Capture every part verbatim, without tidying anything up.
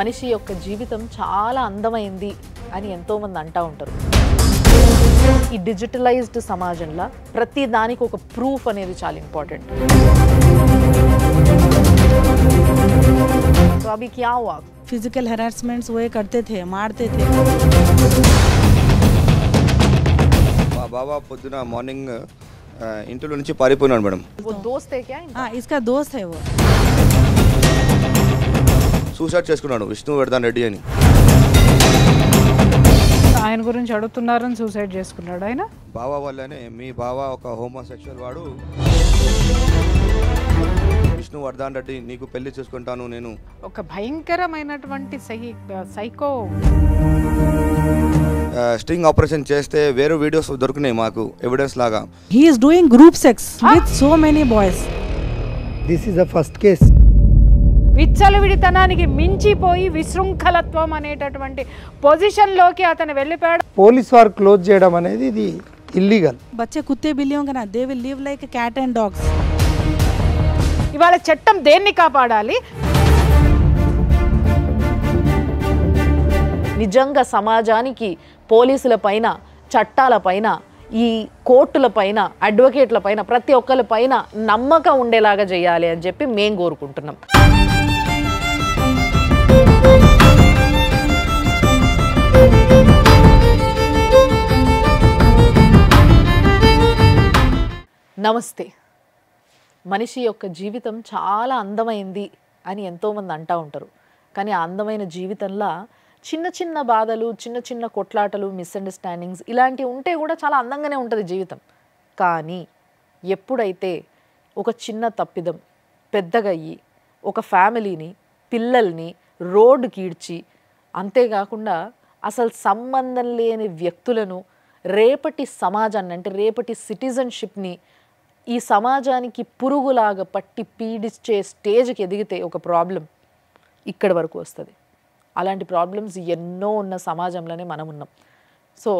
మనిషి యొక్క జీవితం చాలా అందమైంది అని ఎంతో మంది అంటా ఉంటారు. ఈ డిజిటలైజ్డ్ సమాజంలో ప్రతి దానికి ఒక ప్రూఫ్ అనేది చాలా ఇంపార్టెంట్. तो अभी क्या हुआ? फिजिकल हेरासमेंट्स वो करते थे, मारते थे. बाबा पुदना मॉर्निंग इंटरव्यू నుంచి పారిపోయినాడు మేడం. वो दोस्त है क्या इनका? हां, इसका दोस्त है. वो సూసైడ్ చేసుకున్నాడు విష్ణు వర్ధన్ రెడ్డి అని. ఆయన గురించి అడుగుతున్నారని సూసైడ్ చేసుకున్నాడు ఆయన. బావ వల్లనే మీ బావ ఒక హోమోసెక్షువల్ వాడు. విష్ణు వర్ధన్ రెడ్డి నీకు పెళ్లి చేసుకుంటాను నేను. ఒక భయంకరమైనటువంటి సైకో. స్ట్రింగ్ ఆపరేషన్ చేస్తే వేరే వీడియోస్ దొరుకునే మాకు ఎవిడెన్స్ లాగా. He is doing group sex with so many boys. This is the first case. విచ్చలవిడితనానికి మించిపోయి విశృంఖలత్వం అనేటటువంటి పొజిషన్ లోకి అతను వెళ్ళిపోయాడు. పోలీస్ వారు క్లోజ్ చేయడం అనేది ఇది ఇల్లీగల్. బచ్చే కుత్తే బిల్లియం కదా, they will live like cat and dogs. ఇవాళ చట్టం దేన్ని కాపాడాలి? నిజంగా సమాజానికి పోలీసుల పైన, చట్టాల పైన, ఈ కోర్టుల పైన, అడ్వకేట్ల పైన, ప్రతి ఒక్కరి పైన నమ్మకం ఉండేలాగా చేయాలి అని చెప్పి మేము కోరుకుంటున్నాం. నమస్తే. మనిషి యొక్క జీవితం చాలా అందమైంది అని ఎంతోమంది అంటూ ఉంటారు. కానీ ఆ అందమైన జీవితంలో చిన్న చిన్న బాధలు, చిన్న చిన్న కొట్లాటలు, మిస్అండర్స్టాండింగ్స్ ఇలాంటివి ఉంటే కూడా చాలా అందంగానే ఉంటుంది జీవితం. కానీ ఎప్పుడైతే ఒక చిన్న తప్పిదం పెద్దగయ్యి ఒక ఫ్యామిలీని, పిల్లల్ని రోడ్డు కీడ్చి, అంతేకాకుండా అసలు సంబంధం లేని వ్యక్తులను రేపటి సమాజాన్ని, అంటే రేపటి సిటిజన్షిప్ని ఈ సమాజానికి పురుగులాగా పట్టి పీడించే స్టేజ్కి ఎదిగితే ఒక ప్రాబ్లం ఇక్కడి వరకు వస్తుంది. అలాంటి ప్రాబ్లమ్స్ ఎన్నో ఉన్న సమాజంలోనే మనం ఉన్నాం. సో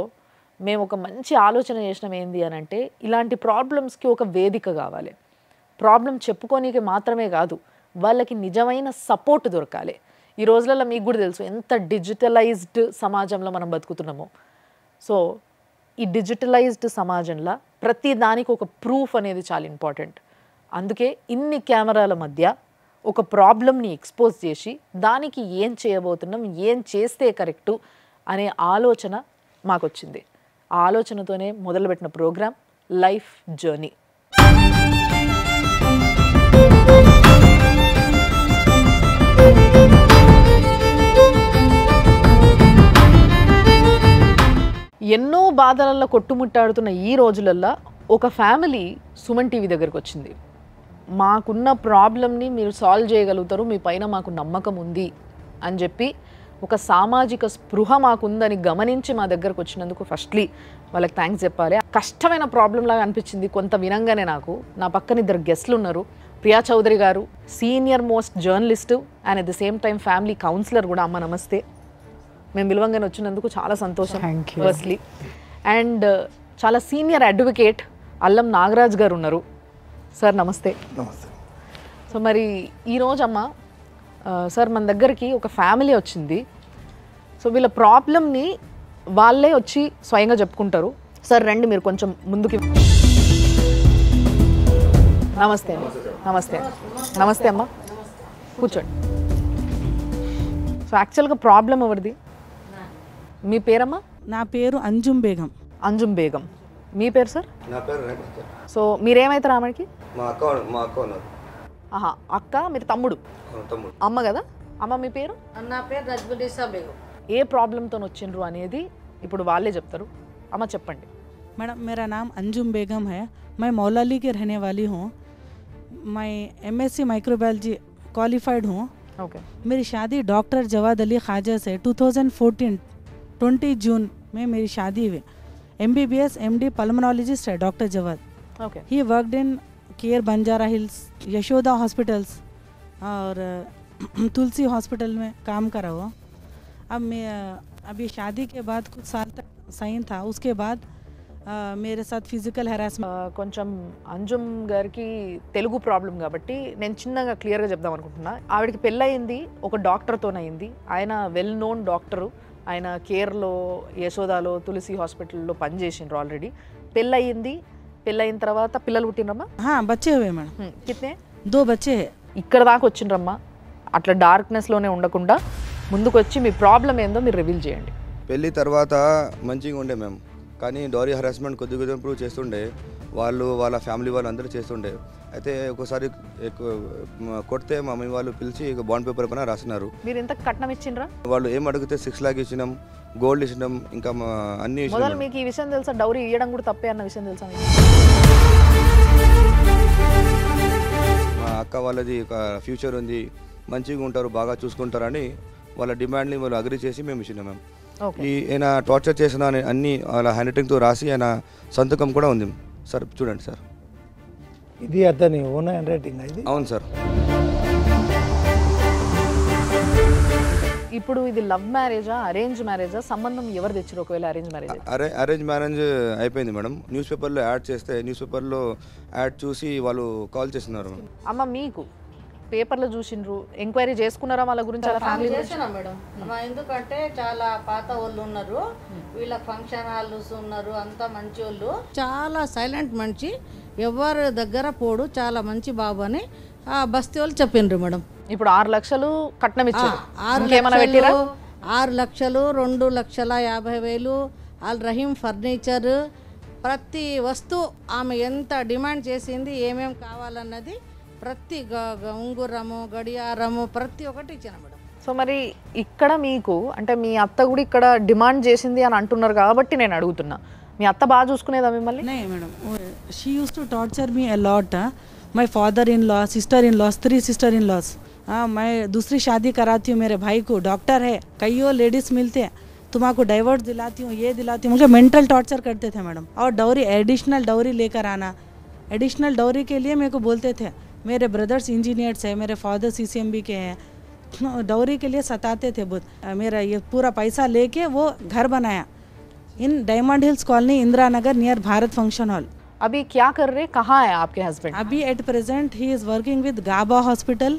మేము ఒక మంచి ఆలోచన చేసినాం. ఏంది అని అంటే, ఇలాంటి ప్రాబ్లమ్స్కి ఒక వేదిక కావాలి. ప్రాబ్లం చెప్పుకోనికి మాత్రమే కాదు, వాళ్ళకి నిజమైన సపోర్ట్ దొరకాలి. ఈ రోజులలో మీకు కూడా తెలుసు ఎంత డిజిటలైజ్డ్ సమాజంలో మనం బతుకుతున్నామో. సో ఈ డిజిటలైజ్డ్ సమాజంలో ప్రతి దానికి ఒక ప్రూఫ్ అనేది చాలా ఇంపార్టెంట్. అందుకే ఇన్ని కెమెరాల మధ్య ఒక ప్రాబ్లమ్ని ఎక్స్పోజ్ చేసి దానికి ఏం చేయబోతున్నాం, ఏం చేస్తే కరెక్టు అనే ఆలోచన మాకు వచ్చింది. ఆ ఆలోచనతోనే మొదలుపెట్టిన ప్రోగ్రామ్ లైఫ్ జర్నీ. ఎన్నో బాధలలో కొట్టుముట్టాడుతున్న ఈ రోజులల్లో ఒక ఫ్యామిలీ సుమన్ టీవీ దగ్గరికి వచ్చింది. మాకున్న ప్రాబ్లమ్ని మీరు సాల్వ్ చేయగలుగుతారు, మీ పైన మాకు నమ్మకం ఉంది అని చెప్పి, ఒక సామాజిక స్పృహ మాకుందని గమనించి మా దగ్గరకు వచ్చినందుకు ఫస్ట్లీ వాళ్ళకి థ్యాంక్స్ చెప్పాలి. కష్టమైన ప్రాబ్లంలాగా అనిపించింది కొంత వినంగానే నాకు. నా పక్కన ఇద్దరు గెస్ట్లు ఉన్నారు. ప్రియా చౌదరి గారు, senior most journalist and at the same time family counsellor కూడా. అమ్మ నమస్తే. మేము విలువంగానే వచ్చినందుకు చాలా సంతోషం ఫస్ట్లీ. అండ్ చాలా సీనియర్ అడ్వకేట్ అల్లం నాగరాజ్ గారు ఉన్నారు. సార్ నమస్తే. నమస్తే. సో మరి ఈరోజు అమ్మ సార్ మన దగ్గరికి ఒక ఫ్యామిలీ వచ్చింది. సో వీళ్ళ ప్రాబ్లమ్ని వాళ్ళే వచ్చి స్వయంగా చెప్పుకుంటారు. సార్ రండి, మీరు కొంచెం ముందుకి. నమస్తే. నమస్తే. నమస్తే అమ్మ, కూర్చోండి. సో యాక్చువల్గా ప్రాబ్లం ఎవరిది? మీ పేరమ్మా? నా పేరు అంజుమ్ బేగం. అంజుమ్ బేగం. మీ పేరు సార్? నా పేరు రేఖ. సో మీరేమైతారు ఆమెకి? మా అక్క. మా అక్క ఉన్నారు. ఆహా, అక్క. మీరు తమ్ముడు? తమ్ముడు. అమ్మ కదా. అమ్మ మీ పేరు? నా పేరు రజ్బులిసా బేగం. ఏ ప్రాబ్లంతో వచ్చిండ్రు అనేది ఇప్పుడు వాళ్ళే చెప్తారు. అమ్మ చెప్పండి. మేడం, మేరా నామ్ అంజుమ్ బేగం హై. మై మౌలాలి కే రహనే వాలీ హూ. మై ఎంఎస్సి మైక్రోబయాలజీ క్వాలిఫाइड हूँ. ओके. मेरी शादी डॉक्टर जवाद अली खाजा से two thousand fourteen twenty June में मेरी शादी हुई. एमबीबीएस एमडी पल्मोनोलॉजिस्ट है doctor Jawad. Okay. He worked in Care Banjara Hills, Yashoda hospitals और तुलसी हॉस्पिटल में काम करा हुआ. अब मैं अभी शादी के बाद कुछ साल तक साइन था. उसके बाद मेरे साथ फिजिकल हरासमेंट కొంచెం అంజుమ్ గారికి తెలుగు ప్రాబ్లం కాబట్టి నేను చిన్నగా క్లియర్ గా చెప్దాం అనుకుంటున్నా ఆవిడకి పెళ్ళి అయ్యింది ఒక డాక్టర్ తోనే అయ్యింది ఆయన వెల్ నోన్ డాక్టర్ ఆయన కేర్ లో యశోదాలో తులసి హాస్పిటల్ లో పని చేసినారు ఆల్రెడీ పెళ్ళి అయ్యింది పెళ్ళి అయిన తర్వాత పిల్లలు పుట్టినరమ్మా हां बच्चे हुए मैडम कितने दो बच्चे ఇక్కడ దాకా వచ్చినరమ్మా అట్లా డార్క్నెస్ లోనే ఉండకుండా ముందుకు వచ్చి మీ ప్రాబ్లం ఏందో మీరు రివీల్ చేయండి పెళ్ళి తర్వాత మంచిగా ఉండే మేము కానీ డోరీ హరాస్మెంట్ కొద్దిగా ఇంప్రూవ్ చేస్తుండే వాళ్ళు వాళ్ళ ఫ్యామిలీ వాళ్ళు అందరూ చేస్తుండే అయితే ఒకసారి కొడితే మా మమ్మీ వాళ్ళు పిలిచి బాండ్ పేపర్ పైన రాసినారు మీరు ఎంత కట్నం ఇచ్చినరా వాళ్ళు ఏం అడిగితే సిక్స్ లాక్ ఇచ్చినాం గోల్డ్ ఇచ్చినాం ఇంకా అన్ని ఇచ్చినాం మొదలు మీకు ఈ విషయం తెలుసా డౌరీ ఇవ్వడం కూడా తప్పే అన్న విషయం తెలుసా మీకు మా అక్క వాళ్ళది ఫ్యూచర్ ఉంది మంచిగా ఉంటారు బాగా చూసుకుంటారని వాళ్ళ డిమాండ్ ని వాళ్ళు అగ్రీ చేసి మేము ఇచ్చినాం మేము ఈయన టార్చర్ చేసిన అన్ని అలా హ్యాండ్ రైటింగ్తో రాసి ఆయన సంతకం కూడా ఉంది సార్ చూడండి సార్ ఇది అతని ఓన్ హ్యాండ్ రైటింగ్ ఇది అవును సార్ ఇప్పుడు ఇది లవ్ మ్యారేజా అరేంజ్ మ్యారేజా సంబంధం ఎవరు తెచ్చారు ఒకవేళ అరేంజ్ మ్యారేజ్ అరేంజ్ మ్యారేజ్ అయిపోయింది మేడం న్యూస్ పేపర్లో యాడ్ చేస్తే న్యూస్ పేపర్లో యాడ్ చూసి వాళ్ళు కాల్ చేస్తున్నారు అమ్మ మీకు పేపర్లో చూసిండ్రు ఎంక్వైరీ చేసుకున్నారా వాళ్ళ గురించి అలా ఫ్యామిలీ చేశారా మేడం మా ఎందుకంటే చాలా పాత వాళ్ళు ఉన్నారు వీళ్ళ ఫంక్షన్ హాల్ ఉన్నారు అంతా మంచి వాళ్ళు చాలా సైలెంట్ మంచి ఎవరు దగ్గర పోడు చాలా మంచి బాబు అని ఆ బస్తీ వాళ్ళు చెప్పిండ్రు మేడం ఇప్పుడు ఆరు లక్షలు కట్నం ఇచ్చారు ఇంకేమైనా పెట్టిరా ఆరు లక్షలు రెండు లక్షల యాభై వేలు అల్ రహీం ఫర్నిచర్ ప్రతి వస్తువు ఆమె ఎంత డిమాండ్ చేసింది ఏమేమి కావాలన్నది ప్రతి ఉంగురము గడియారము ప్రతి ఒక్కటి ఇచ్చిన మేడం సో మరి ఇక్కడ మీకు అంటే మీ అత్త కూడా ఇక్కడ డిమాండ్ చేసింది అని అంటున్నారు కాబట్టి నేను అడుగుతున్నా మీ అత్త బాగా చూసుకునేదా మిమ్మల్ని నే madam she uses to torture me a lot my father in law sister in laws three sister in laws हाँ मैं दूसरी शादी कराती हूँ मेरे भाई को डॉक्टर है कईयों लेडीज़ मिलते हैं तुम्हारा डाइवर्स दिलाती हूँ ये दिलाती हूँ मुझे मेंटल टॉर्चर करते थे मैडम और डौरी एडिशनल डौरी लेकर आना एडिशनल डौरी के लिए मेरे को बोलते थे मेरे ब्रदर्स इंजीनियर्स हैं मेरे फादर सीसीएमबी के हैं डौरी के लिए सताते थे बहुत मेरा ये पूरा पैसा लेके वो घर बनाया in Diamond Hills colony Indira Nagar near Bharat function hall अभी क्या कर रहे कहाँ है आपके हस्बैंड अभी at present he is working with Gaba hospital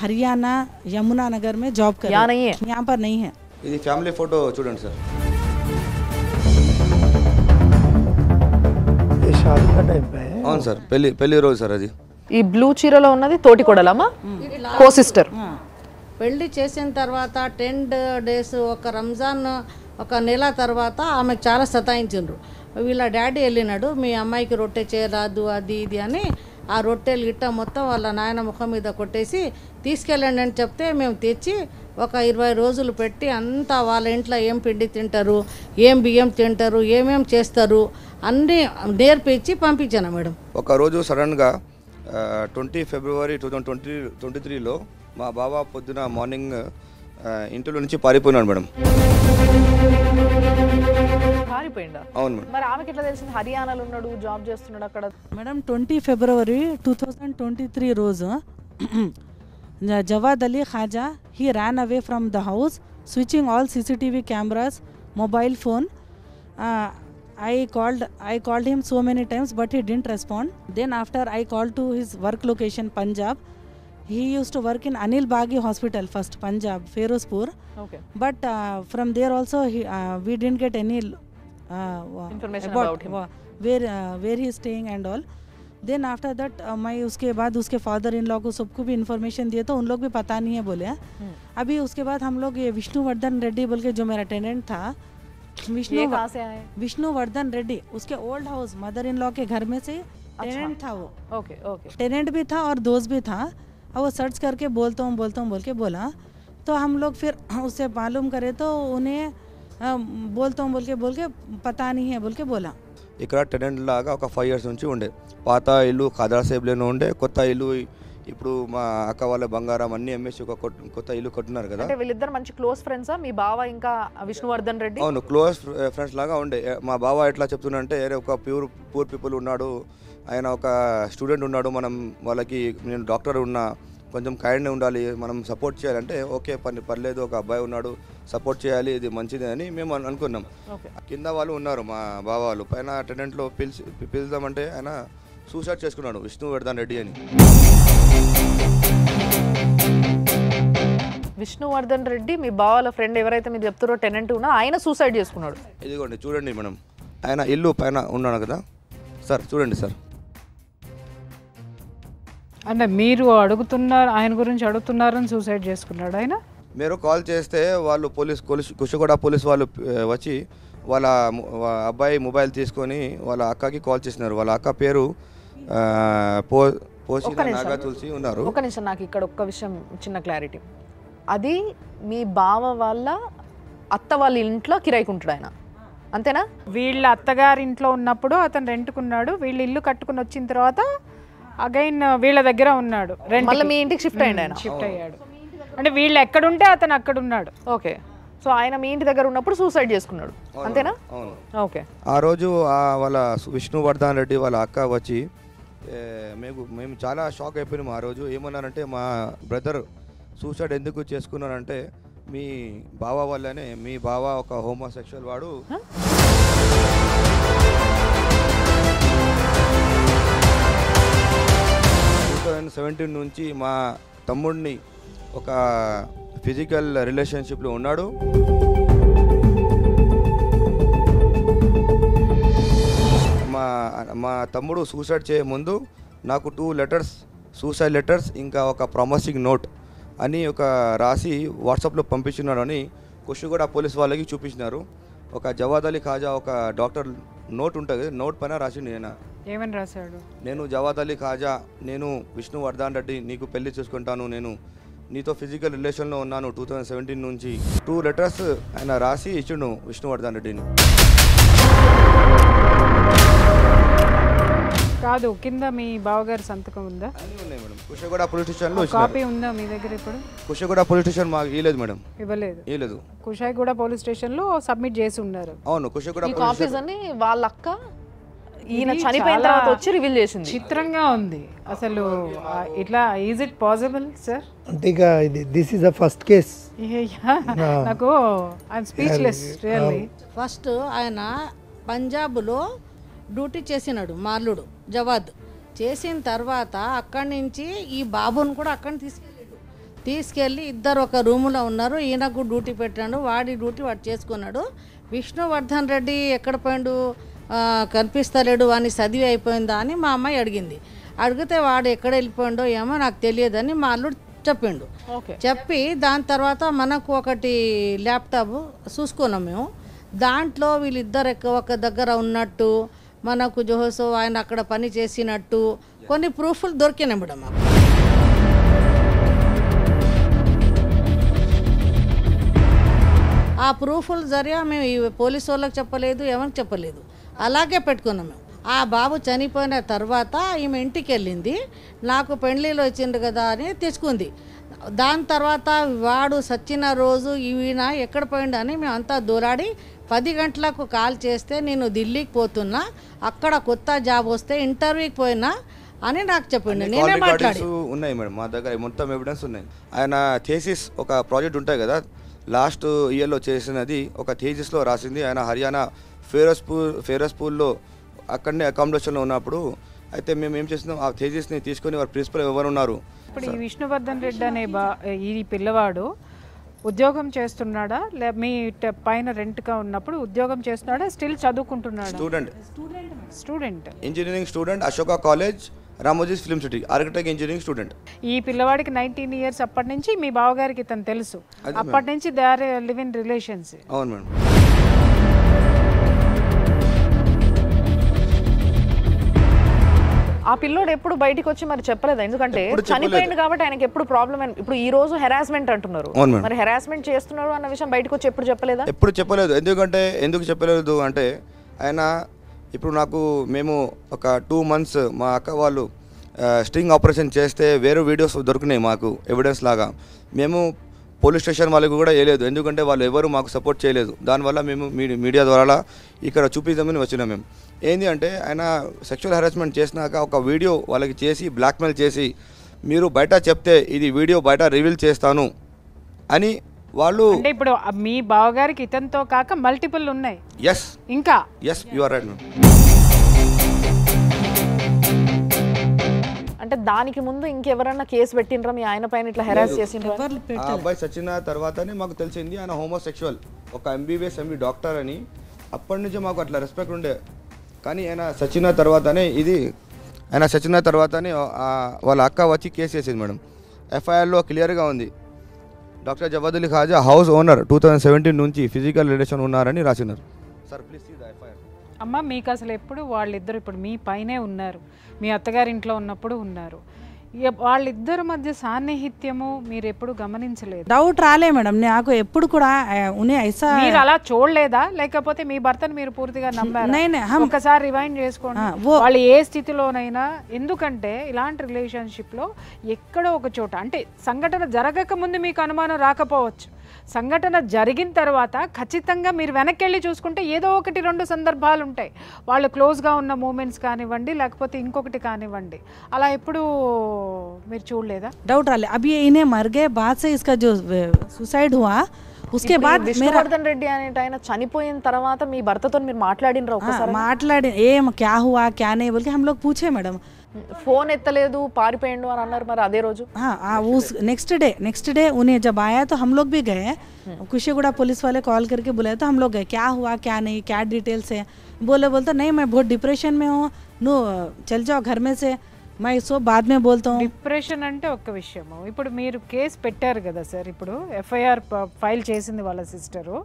Haryana Yamuna Nagar में जॉब कर यहाँ नहीं है यहाँ पर नहीं है ये फैमिली फोटो स्टूडेंट सर ये शादी का टाइम पे है कौन सर पहले पहले रोज सर जी ఈ బ్లూ చీరలో ఉన్నది తోటి కొడలమా కో సిస్టర్ పెళ్లి చేసిన తర్వాత టెన్ డేస్ ఒక రంజాన్ ఒక నెల తర్వాత ఆమె చాలా సతాయించిండ్రు వీళ్ళ డాడీ వెళ్ళినాడు మీ అమ్మాయికి రొట్టె చేయరాదు అది ఇది అని ఆ రొట్టెలు గిట్ట మొత్తం వాళ్ళ నాయన ముఖం మీద కొట్టేసి తీసుకెళ్ళండి అని చెప్తే మేము తెచ్చి ఒక ఇరవై రోజులు పెట్టి అంతా వాళ్ళ ఇంట్లో ఏం పిండి తింటారు ఏం బియ్యం తింటారు ఏమేం చేస్తారు అన్నీ నేర్పించి పంపించాను మేడం ఒకరోజు సడన్గా twenty February two thousand twenty twenty త్రీలో మా బాబా పొద్దున మార్నింగ్ ఇంట్లో నుంచి పారిపోయినాడు మేడం పారిపోయిందా అవును మేడం మరి ఆమెకి ఎట్లా తెలిసింది హర్యానాలో ఉన్నాడు జాబ్ చేస్తున్నాడు అక్కడ madam twenty February two thousand twenty three రోజు Jawad Ali Khaja he ran away from the house switching all CCTV cameras mobile phone I called I called him so many times but he didn't respond. Then after I called to his work location Punjab. He used to work in Anil Bagi Hospital first Punjab Ferozpur. Okay. But uh, from there also he, uh, we didn't get any uh, information about, about him where uh, where he is staying and all. Then after that uh, मैं उसके बाद उसके father in law को सबको भी information दिए तो उन लोग भी पता नहीं है बोले hmm. अभी उसके बाद हम लोग ये विष्णु वर्धन रेड्डी बोल के जो मेरा tenant था विष्णु कहाँ से आए विष्णु वर्धन रेड्डी उसके old house mother in law के घर में से टेनेंट था वो ओके ओके टेनेंट भी था और दोस्त भी था और वो सर्च करके बोलता हूँ बोलता हूँ बोल के बोला तो हम लोग फिर उससे मालूम करे तो उन्हें बोलता हूँ बोल के बोल के पता नहीं है बोल के बोला इकड़ा टेनेंट लागा ఒక ఫైవ్ ఇయర్స్ నుంచి ఉండే పాత ఇల్లు ఖాదా సేబ్లేను ఉండే కొత్త ఇల్లు ఇప్పుడు మా అక్క వాళ్ళ బంగారం అన్ని అమ్మేసి ఒక కొత్త ఇల్లు కట్టున్నారు కదా అంటే వీళ్ళిద్దరు మంచి క్లోజ్ ఫ్రెండ్సా మీ బావ ఇంకా విష్ణువర్ధన్ రెడ్డి అవును క్లోజ్ ఫ్రెండ్స్ లాగా ఉండే మా బావ ఎట్లా చెప్తున్నా అంటే ఒక ప్యూర్ పూర్ పీపుల్ ఉన్నాడు ఆయన ఒక స్టూడెంట్ ఉన్నాడు మనం వాళ్ళకి నేను డాక్టర్ ఉన్నా కొంచెం కైండ్ ఉండాలి మనం సపోర్ట్ చేయాలంటే ఓకే పని పర్లేదు ఒక అబ్బాయి ఉన్నాడు సపోర్ట్ చేయాలి ఇది మంచిదే అని మేము అనుకున్నాం. కింద వాళ్ళు ఉన్నారు మా బావ వాళ్ళు పైన టెనెంట్లో పిలిచి పిలుద్దామంటే ఆయన సూసైడ్ చేసుకున్నాడు విష్ణు వర్ధన్ రెడ్డి అని. విష్ణువర్ధన్ రెడ్డి మీ బావాల ఫ్రెండ్ ఎవరైతే మీరు చెప్తారో టెనెంట్ ఉన్నా ఆయన సూసైడ్ చేసుకున్నాడు. ఇదిగోండి చూడండి మేడం ఆయన ఇల్లు పైన ఉన్నాడు కదా సార్ చూడండి సార్. అంటే మీరు అడుగుతున్నారు ఆయన గురించి అడుగుతున్నారని సూసైడ్ చేసుకున్నాడు ఆయన. మీరు కాల్ చేస్తే వాళ్ళు పోలీస్ కుషిగూడ పోలీస్ వాళ్ళు వచ్చి వాళ్ళ అబ్బాయి మొబైల్ తీసుకొని వాళ్ళ అక్కకి కాల్ చేసినారు. వాళ్ళ అక్క పేరు పో పోషిత నాగా తులసి ఉన్నారు. ఒక నిమిషం నాకు ఇక్కడ ఒక్క విషయం చిన్న క్లారిటీ. అది మీ బావ వాళ్ళ అత్త వాళ్ళ ఇంట్లో కిరాయికుంటాడు ఆయన అంతేనా? వీళ్ళ అత్తగారి ఇంట్లో ఉన్నప్పుడు అతను రెంట్కున్నాడు, వీళ్ళు ఇల్లు కట్టుకుని వచ్చిన తర్వాత అగైన్ వీళ్ళ దగ్గర ఉన్నాడు, మళ్ళీ మీ ఇంటికి షిఫ్ట్ అయ్యాడు. ఆయన షిఫ్ట్ అయ్యాడు అంటే వీళ్ళు ఎక్కడుంటే అతను అక్కడ ఉన్నాడు. ఓకే సో ఆయన మీ ఇంటి దగ్గర ఉన్నప్పుడు సూసైడ్ చేసుకున్నాడు అంతేనా? ఓకే. ఆ రోజు వాళ్ళ విష్ణువర్ధన్ రెడ్డి వాళ్ళ అక్క వచ్చి మేము మేము చాలా షాక్ అయిపోయినాము. ఆ రోజు ఏమన్నారంటే మా బ్రదర్ సూసైడ్ ఎందుకు చేసుకున్నారంటే మీ బావ వల్లనే, మీ బావ ఒక హోమోసెక్షువల్ వాడు. టూ థౌజండ్ సెవెంటీన్ నుంచి మా తమ్ముడిని ఒక ఫిజికల్ రిలేషన్షిప్లో ఉన్నాడు. మా మా తమ్ముడు సూసైడ్ చేయ ముందు నాకు టూ లెటర్స్ సూసైడ్ లెటర్స్ ఇంకా ఒక ప్రామిసింగ్ నోట్ అని ఒక రాసి వాట్సాప్లో పంపించున్నాడు అని కుషిగూడ పోలీస్ వాళ్ళకి చూపించినారు. ఒక జవాద్ అలీ ఖాజా ఒక డాక్టర్ నోట్ ఉంటుంది, నోట్ పైన రాసిండు నేను ఏమని రాశాడు, నేను జవాద్ అలీ ఖాజా, నేను విష్ణు వర్ధన్ రెడ్డి, నీకు పెళ్లి చేసుకుంటాను, నేను నీతో ఫిజికల్ రిలేషన్లో ఉన్నాను టూ థౌజండ్ సెవెంటీన్ నుంచి. టూ లెటర్స్ ఆయన రాసి ఇచ్చిండు విష్ణు వర్ధన్ రెడ్డిని. కాదు కింద మీ బావగారి సంతకం ఉందా? ఉన్నాయి మేడం కుషిగూడ పోలీస్ స్టేషన్లో కాపీ ఉందా మీ దగ్గర? ఇప్పుడు కుషిగూడ పోలీస్ స్టేషన్ మాకు ఇవ్వలేదు మేడం, ఇవ్వలేదు ఇవ్వలేదు. కుషిగూడ పోలీస్ స్టేషన్లో సబ్మిట్ చేసి ఉన్నారు. అవును కుషిగూడ కాపీస్ అని వాళ్ళ అక్క ఈయన చనిపోయిన తర్వాత వచ్చి రివీల్ చేసింది. చిత్రంగా ఉంది అసలు ఇట్లా. Is it possible sir? అంటే ఇక this is the first case. నాకు ఐఎమ్ స్పీచ్లెస్ రియల్లీ. ఫస్ట్ ఆయన పంజాబ్లో డ్యూటీ చేసినాడు మార్లుడు జవాద్, చేసిన తర్వాత అక్కడి నుంచి ఈ బాబుని కూడా అక్కడిని తీసుకెళ్ళాడు. తీసుకెళ్ళి ఇద్దరు ఒక రూములో ఉన్నారు, ఈయనకు డ్యూటీ పెట్టాడు, వాడి డ్యూటీ వాడు చేసుకున్నాడు. విష్ణువర్ధన్ రెడ్డి ఎక్కడ పోయిండు కనిపిస్తలేడు, వాడిని చదివి అయిపోయిందా అని మా అమ్మాయి అడిగింది. అడిగితే వాడు ఎక్కడ వెళ్ళిపోయిండో ఏమో నాకు తెలియదని మార్లుడు చెప్పిండు. చెప్పి దాని తర్వాత మనకు ఒకటి ల్యాప్టాప్ చూసుకున్నాం మేము, దాంట్లో వీళ్ళిద్దరు ఒక దగ్గర ఉన్నట్టు మనకు జోహోసో ఆయన అక్కడ పని చేసినట్టు కొన్ని ప్రూఫ్లు దొరికినాయి మేడం. ఆ ప్రూఫ్లు జరిగా మేము పోలీసు వాళ్ళకి చెప్పలేదు, ఎవరికి చెప్పలేదు, అలాగే పెట్టుకున్నాం మేము. ఆ బాబు చనిపోయిన తర్వాత ఈమె ఇంటికి వెళ్ళింది, నాకు పెళ్ళిలో వచ్చిండ్రు కదా అని తెచ్చుకుంది. దాని తర్వాత వాడు చచ్చిన రోజు ఈయన ఎక్కడ పోయిండు అని మేము అంతా దూరాడి పది గంటలకు కాల్ చేస్తే నేను ఢిల్లీకి పోతున్నా, అక్కడ కొత్త జాబ్ వస్తే ఇంటర్వ్యూకి పోయినా అని నాకు చెప్పండి. నేనే మాట్లాడి ఉన్నాయి మేడం మా దగ్గర మొత్తం ఎవిడెన్స్ ఉన్నాయి. ఆయన థీసిస్ ఒక ప్రాజెక్ట్ ఉంటాయి కదా లాస్ట్ ఇయర్లో చేసినది ఒక థీసిస్లో రాసింది. ఆయన హర్యానా ఫెరోజ్పూర్ ఫెరోజ్పూర్లో అక్కడనే అకామిడేషన్లో ఉన్నప్పుడు అయితే మేము ఏం చేస్తున్నాం ఆ థీసిస్ని తీసుకొని వారు ప్రిన్సిపల్ ఎవరు ఉన్నారు. ఇప్పుడు ఈ విష్ణువర్ధన్ రెడ్డి అనే బా ఈ పిల్లవాడు ఉద్యోగం చేస్తున్నాడా లే మీ పైన రెంట్గా ఉన్నప్పుడు ఉద్యోగం చేస్తున్నాడా స్టిల్ చదువుకుంటున్నాడా? Student student engineering student Ashoka college Ramoji film city architect engineering student. ఈ పిల్లవాడికి నైన్టీన్ ఇయర్స్ అప్పటి నుంచి మీ బావగారికి తను తెలుసు, అప్పటి నుంచి they are live in relations. అవును మేడం. ఆ పిల్లోడు ఎప్పుడు బయటకు వచ్చి మరి చెప్పలేదు ఎందుకంటే చనిపోయింది కాబట్టి ఆయనకి ఎప్పుడు ప్రాబ్లం. ఇప్పుడు ఈ రోజు హెరాస్మెంట్ అంటున్నారు మరి హెరాస్మెంట్ చేస్తున్నారు అన్న విషయం బయటకు వచ్చి ఎప్పుడు చెప్పలేదా? ఎప్పుడు చెప్పలేదు. ఎందుకంటే ఎందుకు చెప్పలేదు అంటే ఆయన ఇప్పుడు నాకు మేము ఒక టూ మంత్స్ మా అక్క వాళ్ళు స్ట్రింగ్ ఆపరేషన్ చేస్తే వేరే వీడియోస్ దొరికినాయి మాకు ఎవిడెన్స్ లాగా. మేము పోలీస్ స్టేషన్ వాళ్ళకి కూడా వేయలేదు ఎందుకంటే వాళ్ళు ఎవరు మాకు సపోర్ట్ చేయలేదు. దానివల్ల మేము మీడియా ద్వారా ఇక్కడ చూపిద్దామని వచ్చినాం. మేము ఏంది అంటే ఆయన సెక్షువల్ హెరాస్మెంట్ చేసినాక ఒక వీడియో వాళ్ళకి చేసి బ్లాక్మెయిల్ చేసి మీరు బయట చెప్తే ఇది వీడియో బయట రివీల్ చేస్తాను అని వాళ్ళు అంటే ఇప్పుడు మీ బావగారికి ఇతంతో కాక మల్టిపుల్ ఉన్నాయి. yes ఇంకా yes you are right. అంటే దానికి ముందు ఇంకెవరన్నా కేసు పెట్టిండ్రా మీ ఆయన పైన ఇట్లా హెరాస్ చేసిండ్రా? ఆ అబ్బాయి సచ్చినా తర్వాతనే మాకు తెలిసింది ఆయన హోమోసెక్షువల్, ఒక ఎంబీబీఎస్ ఎంబీ డాక్టర్ అని. అప్పటి నుంచి మాకు అట్లా రెస్పెక్ట్ ఉండే, కానీ ఆయన సచ్చినా తర్వాతనే ఇది ఆయన సచిన తర్వాతనే వాళ్ళ అక్క వచ్చి కేసు చేసింది మేడం. ఎఫ్ఐఆర్లో క్లియర్గా ఉంది doctor Jawad Ali Khaja house owner two thousand seventeen నుంచి ఫిజికల్ రిలేషన్ ఉన్నారని రాసినారు సార్. ప్లీజ్ ఎఫ్ఐఆర్ అమ్మ, మీకు అసలు ఎప్పుడు వాళ్ళిద్దరు ఇప్పుడు మీ పైనే ఉన్నారు, మీ అత్తగారింట్లో ఉన్నప్పుడు ఉన్నారు, వాళ్ళిద్దరి మధ్య సాన్నిహిత్యము మీరు ఎప్పుడు గమనించలేదు? డౌట్ రాలే మేడం నాకు ఎప్పుడు కూడా. మీరు అలా చూడలేదా లేకపోతే మీ భర్తను మీరు పూర్తిగా నమ్మారు? ఒకసారి రివైండ్ చేసుకోండి వాళ్ళు ఏ స్థితిలోనైనా, ఎందుకంటే ఇలాంటి రిలేషన్షిప్లో ఎక్కడో ఒక చోట అంటే సంఘటన జరగక ముందు మీకు అనుమానం రాకపోవచ్చు, సంఘటన జరిగిన తర్వాత ఖచ్చితంగా మీరు వెనక్కి వెళ్ళి చూసుకుంటే ఏదో ఒకటి రెండు సందర్భాలు ఉంటాయి, వాళ్ళు క్లోజ్గా ఉన్న మూమెంట్స్ కానివ్వండి లేకపోతే ఇంకొకటి కానివ్వండి. అలా ఎప్పుడు మీరు చూడలేదా? డౌట్ రాలే. అభి ఈయన మర్గే బాద్ సే ఇస్కా జో సూసైడ్ హువా ఉస్కే బాద్ విష్ణువర్ధన్ రెడ్డి అనేట ఆయన చనిపోయిన తర్వాత మీ భర్తతో మీరు మాట్లాడినరా ఒకసారి? మాట్లాడి ఏం క్యా హువా క్యా నే బోల్ కే హమ్ లోగ్ పూచే మేడం. ఫోన్ ఎత్తలేదు పారిపోయిండు అని అన్నారు, మరి అదే రోజు నెక్స్ట్ డే నెక్స్ట్ డే ఉనే జబ్ ఆయా తో హమ్ లోగ్ భీ గయే, కుషిగూడ పోలీస్ వాలే కాల్ కర్కే బులాయే తో హమ్ లోగ్ గయే. క్యా హువా క్యా నే క్యా డీటెయిల్స్ హై బోలే, బోల్తా నహీ మే బహుత్ డిప్రెషన్ మే హూ, ను చల్ జావ్ ఘర్ మే సే మై సో బాద్ మే బోల్తా హూ. డిప్రెషన్ అంటే ఒక్క విషయము, ఇప్పుడు మీరు కేసు పెట్టారు కదా సార్, ఇప్పుడు ఎఫ్ఐఆర్ ఫైల్ చేసింది వాళ్ళ సిస్టరు,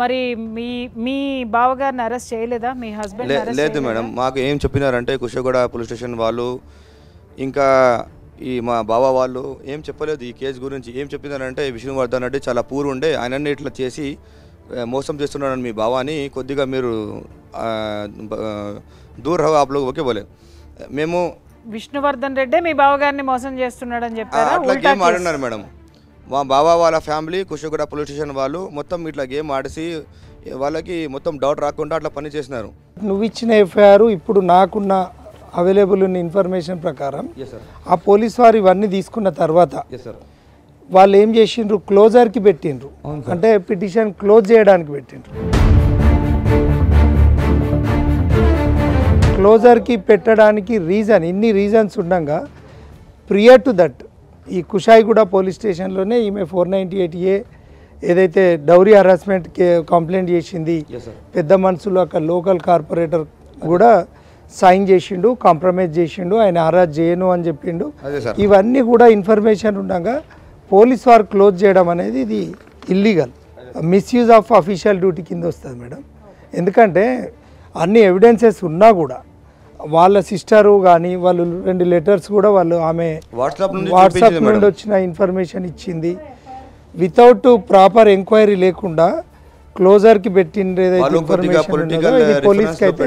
మరి మీ మీ బావగారిని అరెస్ట్ చేయలేదా మీ హస్బెండ్? లేదు మేడం, మాకు ఏం చెప్పినారంటే కుషిగూడ పోలీస్ స్టేషన్ వాళ్ళు ఇంకా ఈ మా బావ వాళ్ళు ఏం చెప్పలేదు ఈ కేసు గురించి. ఏం చెప్పినారంటే విష్ణువర్ధన్ రెడ్డి చాలా పూర్ ఉండే, ఆయనన్ని ఇట్లా చేసి మోసం చేస్తున్నాడని మీ బావాని కొద్దిగా మీరు దూర్ హో ఆప్లో ఓకే బోలే. మేము విష్ణువర్ధన్ రెడ్డి మీ బావగారిని మోసం చేస్తున్నాడు అని చెప్పారు అట్లా గేమ్ ఆడున్నారు మేడం. మా బావా వాళ్ళ ఫ్యామిలీ కుషిగూడ పోలీస్ స్టేషన్ వాళ్ళు మొత్తం ఇట్లా గేమ్ ఆడిసి వాళ్ళకి మొత్తం డౌట్ రాకుండా అట్లా పని చేసినారు. నువ్వు ఇచ్చిన ఎఫ్ఐఆర్ ఇప్పుడు నాకున్న అవైలబుల్ ఉన్న ఇన్ఫర్మేషన్ ప్రకారం ఆ పోలీస్ వారు ఇవన్నీ తీసుకున్న తర్వాత వాళ్ళు ఏం చేసిండ్రు, క్లోజర్కి పెట్టిండ్రు, అంటే పిటిషన్ క్లోజ్ చేయడానికి పెట్టిండ్రు. క్లోజర్కి పెట్టడానికి రీజన్ ఇన్ని రీజన్స్ ఉండగా ప్రియర్ టు దట్ ఈ కుషాయిగూడ పోలీస్ స్టేషన్లోనే ఈమె ఫోర్ నైంటీ ఎయిట్ ఏ ఏదైతే డౌరీ హరాస్మెంట్ కంప్లైంట్ చేసింది, పెద్ద మనుషులు అక్కడ లోకల్ కార్పొరేటర్ కూడా సైన్ చేసిండు, కాంప్రమైజ్ చేసిండు, ఆయన హరాజ్ చేయను అని చెప్పిండు. ఇవన్నీ కూడా ఇన్ఫర్మేషన్ ఉండగా పోలీస్ వారు క్లోజ్ చేయడం అనేది ఇది illegal misuse of official duty కింద వస్తుంది మేడం. ఎందుకంటే అన్ని ఎవిడెన్సెస్ ఉన్నా కూడా వాళ్ళ సిస్టరు కానీ వాళ్ళు రెండు లెటర్స్ కూడా వాళ్ళు ఆమె వాట్సాప్ వాట్సాప్ నుండి వచ్చిన ఇన్ఫర్మేషన్ ఇచ్చింది వితౌట్ ప్రాపర్ ఎంక్వైరీ లేకుండా క్లోజర్కి పెట్టిండేది పోలీస్కి అయితే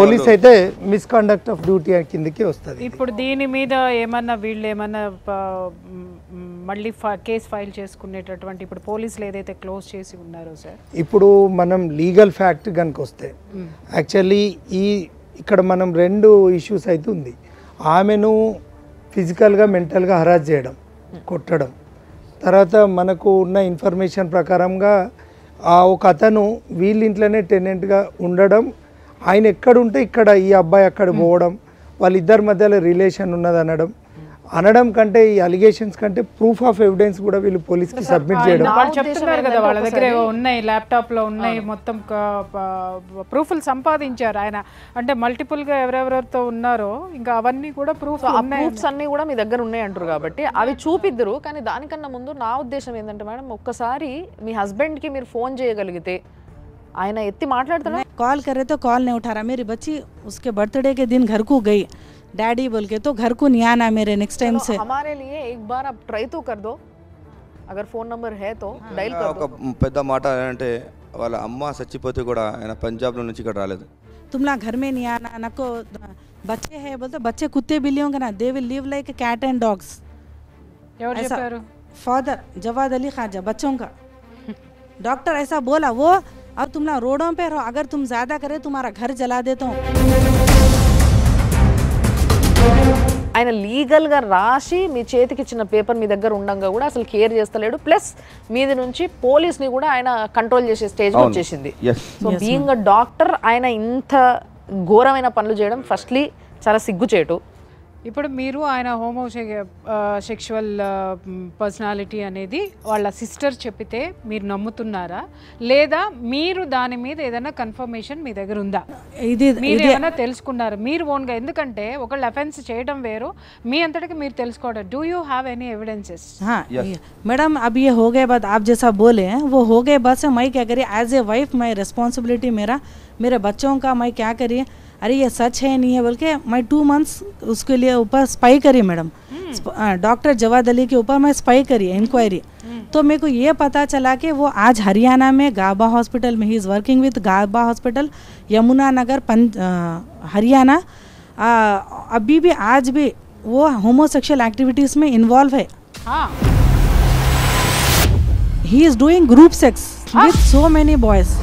పోలీస్ అయితే మిస్కండక్ట్ ఆఫ్ డ్యూటీ కిందకి వస్తుంది. ఇప్పుడు దీని మీద ఏమన్నా వీళ్ళు ఏమన్నా మళ్ళీ కేసు ఫైల్ చేసుకునేటటువంటి ఇప్పుడు పోలీసులు ఏదైతే క్లోజ్ చేసి ఉన్నారో సార్, ఇప్పుడు మనం లీగల్ ఫ్యాక్ట్ కనుక వస్తే యాక్చువల్లీ ఈ ఇక్కడ మనం రెండు ఇష్యూస్ అయితే ఉంది, ఆమెను ఫిజికల్గా మెంటల్గా హరాజ్ చేయడం, కొట్టడం. తర్వాత మనకు ఉన్న ఇన్ఫర్మేషన్ ప్రకారంగా ఒక అతను వీళ్ళింట్లోనే టెనెంట్గా ఉండడం, ఆయన ఎక్కడుంటే ఇక్కడ ఈ అబ్బాయి అక్కడ పోవడం, వాళ్ళిద్దరి మధ్యలో రిలేషన్ ఉన్నది అనడం అనడం కంటే ఈ అలిగేషన్స్ కంటే ప్రూఫ్ ఆఫ్ ఎవిడెన్స్ కూడా వీళ్ళు పోలీస్కి సబ్మిట్ చేయడం. వాళ్ళు చెప్తున్నారు కదా వాళ్ళ దగ్గర ఉన్నాయి, ల్యాప్టాప్లో ఉన్నాయి, మొత్తం ప్రూఫ్లు సంపాదించారు ఆయన, అంటే మల్టిపుల్గా ఎవరెవరితో ఉన్నారో ఇంకా అవన్నీ కూడా ప్రూఫ్ ప్రూఫ్స్ అన్నీ కూడా మీ దగ్గర ఉన్నాయి అంటారు కాబట్టి అవి చూపిద్దరు. కానీ దానికన్నా ముందు నా ఉద్దేశం ఏంటంటే మేడం, ఒక్కసారి మీ హస్బెండ్కి మీరు ఫోన్ చేయగలిగితే ఆయన ఎత్తి మాట్లాడుతున్నా కాల్ కరేతో కాల్ నే ఉఠారా, మేరీ బచ్చి ఉస్కే బర్త్డేకే దిన్ ఘర్కు గయి डैडी बोल के तो घर को नहीं आना मेरे नेक्स्ट टाइम से, हमारे लिए एक बार आप ट्राई तो कर दो, अगर फोन नंबर है तो डायल कर दो. పెద్ద మాట అంటే వాళ్ళ అమ్మ సచ్చిపోతే కూడా ఆయన పంజాబ్ నుంచి ఇక్కడ రాలేదు. तुमला घर में नहीं आना, నాకు बच्चे है बोलते बच्चे कुत्ते बिल्लियों का ना they will live like cat and dogs. ఎవరు చెప్పారు? फादर जवाद अली खाजा बच्चों का डॉक्टर ऐसा बोला वो, अब तुमला रोडों पे रहो, अगर तुम ज्यादा करे तुम्हारा घर जला देता हूं. ఆయన లీగల్గా రాసి మీ చేతికి ఇచ్చిన పేపర్ మీ దగ్గర ఉండగా కూడా అసలు కేర్ చేస్తలేడు. ప్లస్ మీది నుంచి పోలీస్ని కూడా ఆయన కంట్రోల్ చేసే స్టేజ్ వచ్చేసింది. సో బీయింగ్ అ డాక్టర్ ఆయన ఇంత ఘోరమైన పనులు చేయడం ఫస్ట్లీ చాలా సిగ్గుచేటు. ఇప్పుడు మీరు ఆయన హోమో సెక్షువల్ పర్సనాలిటీ అనేది వాళ్ళ సిస్టర్ చెప్పితే మీరు నమ్ముతున్నారా, లేదా మీరు దాని మీద ఏదైనా కన్ఫర్మేషన్ మీ దగ్గర ఉందా, మీరు ఏమైనా తెలుసుకున్నారు మీరు ఓన్గా? ఎందుకంటే ఒకళ్ళు అఫెన్స్ చేయడం వేరు, మీ అంతటికి మీరు తెలుసుకోవడం. Do you have any evidences? Madam అబ్ యే హోగే బాద్ ఆప్ జైసా బోలే వో హోగే బాద్ సే మై క్యా కరీ as a wife, my responsibility మేరా मेरे बच्चों का मैं क्या करिए. अरे ये सच है नहीं है बोल के मैं टू मंथ्स उसके लिए ऊपर स्पाई करी मैडम, डॉक्टर जवाद अली के ऊपर मैं स्पाई करी इंक्वायरी. तो मेरे को ये पता चला कि वो आज हरियाणा में गाबा हॉस्पिटल में he is working with Gaba hospital Yamuna Nagar पंज हरियाणा. अभी भी आज भी वो होमोसेक्सुअल एक्टिविटीज़ में इन्वॉल्व है. हाँ. He is doing group sex with so many boys.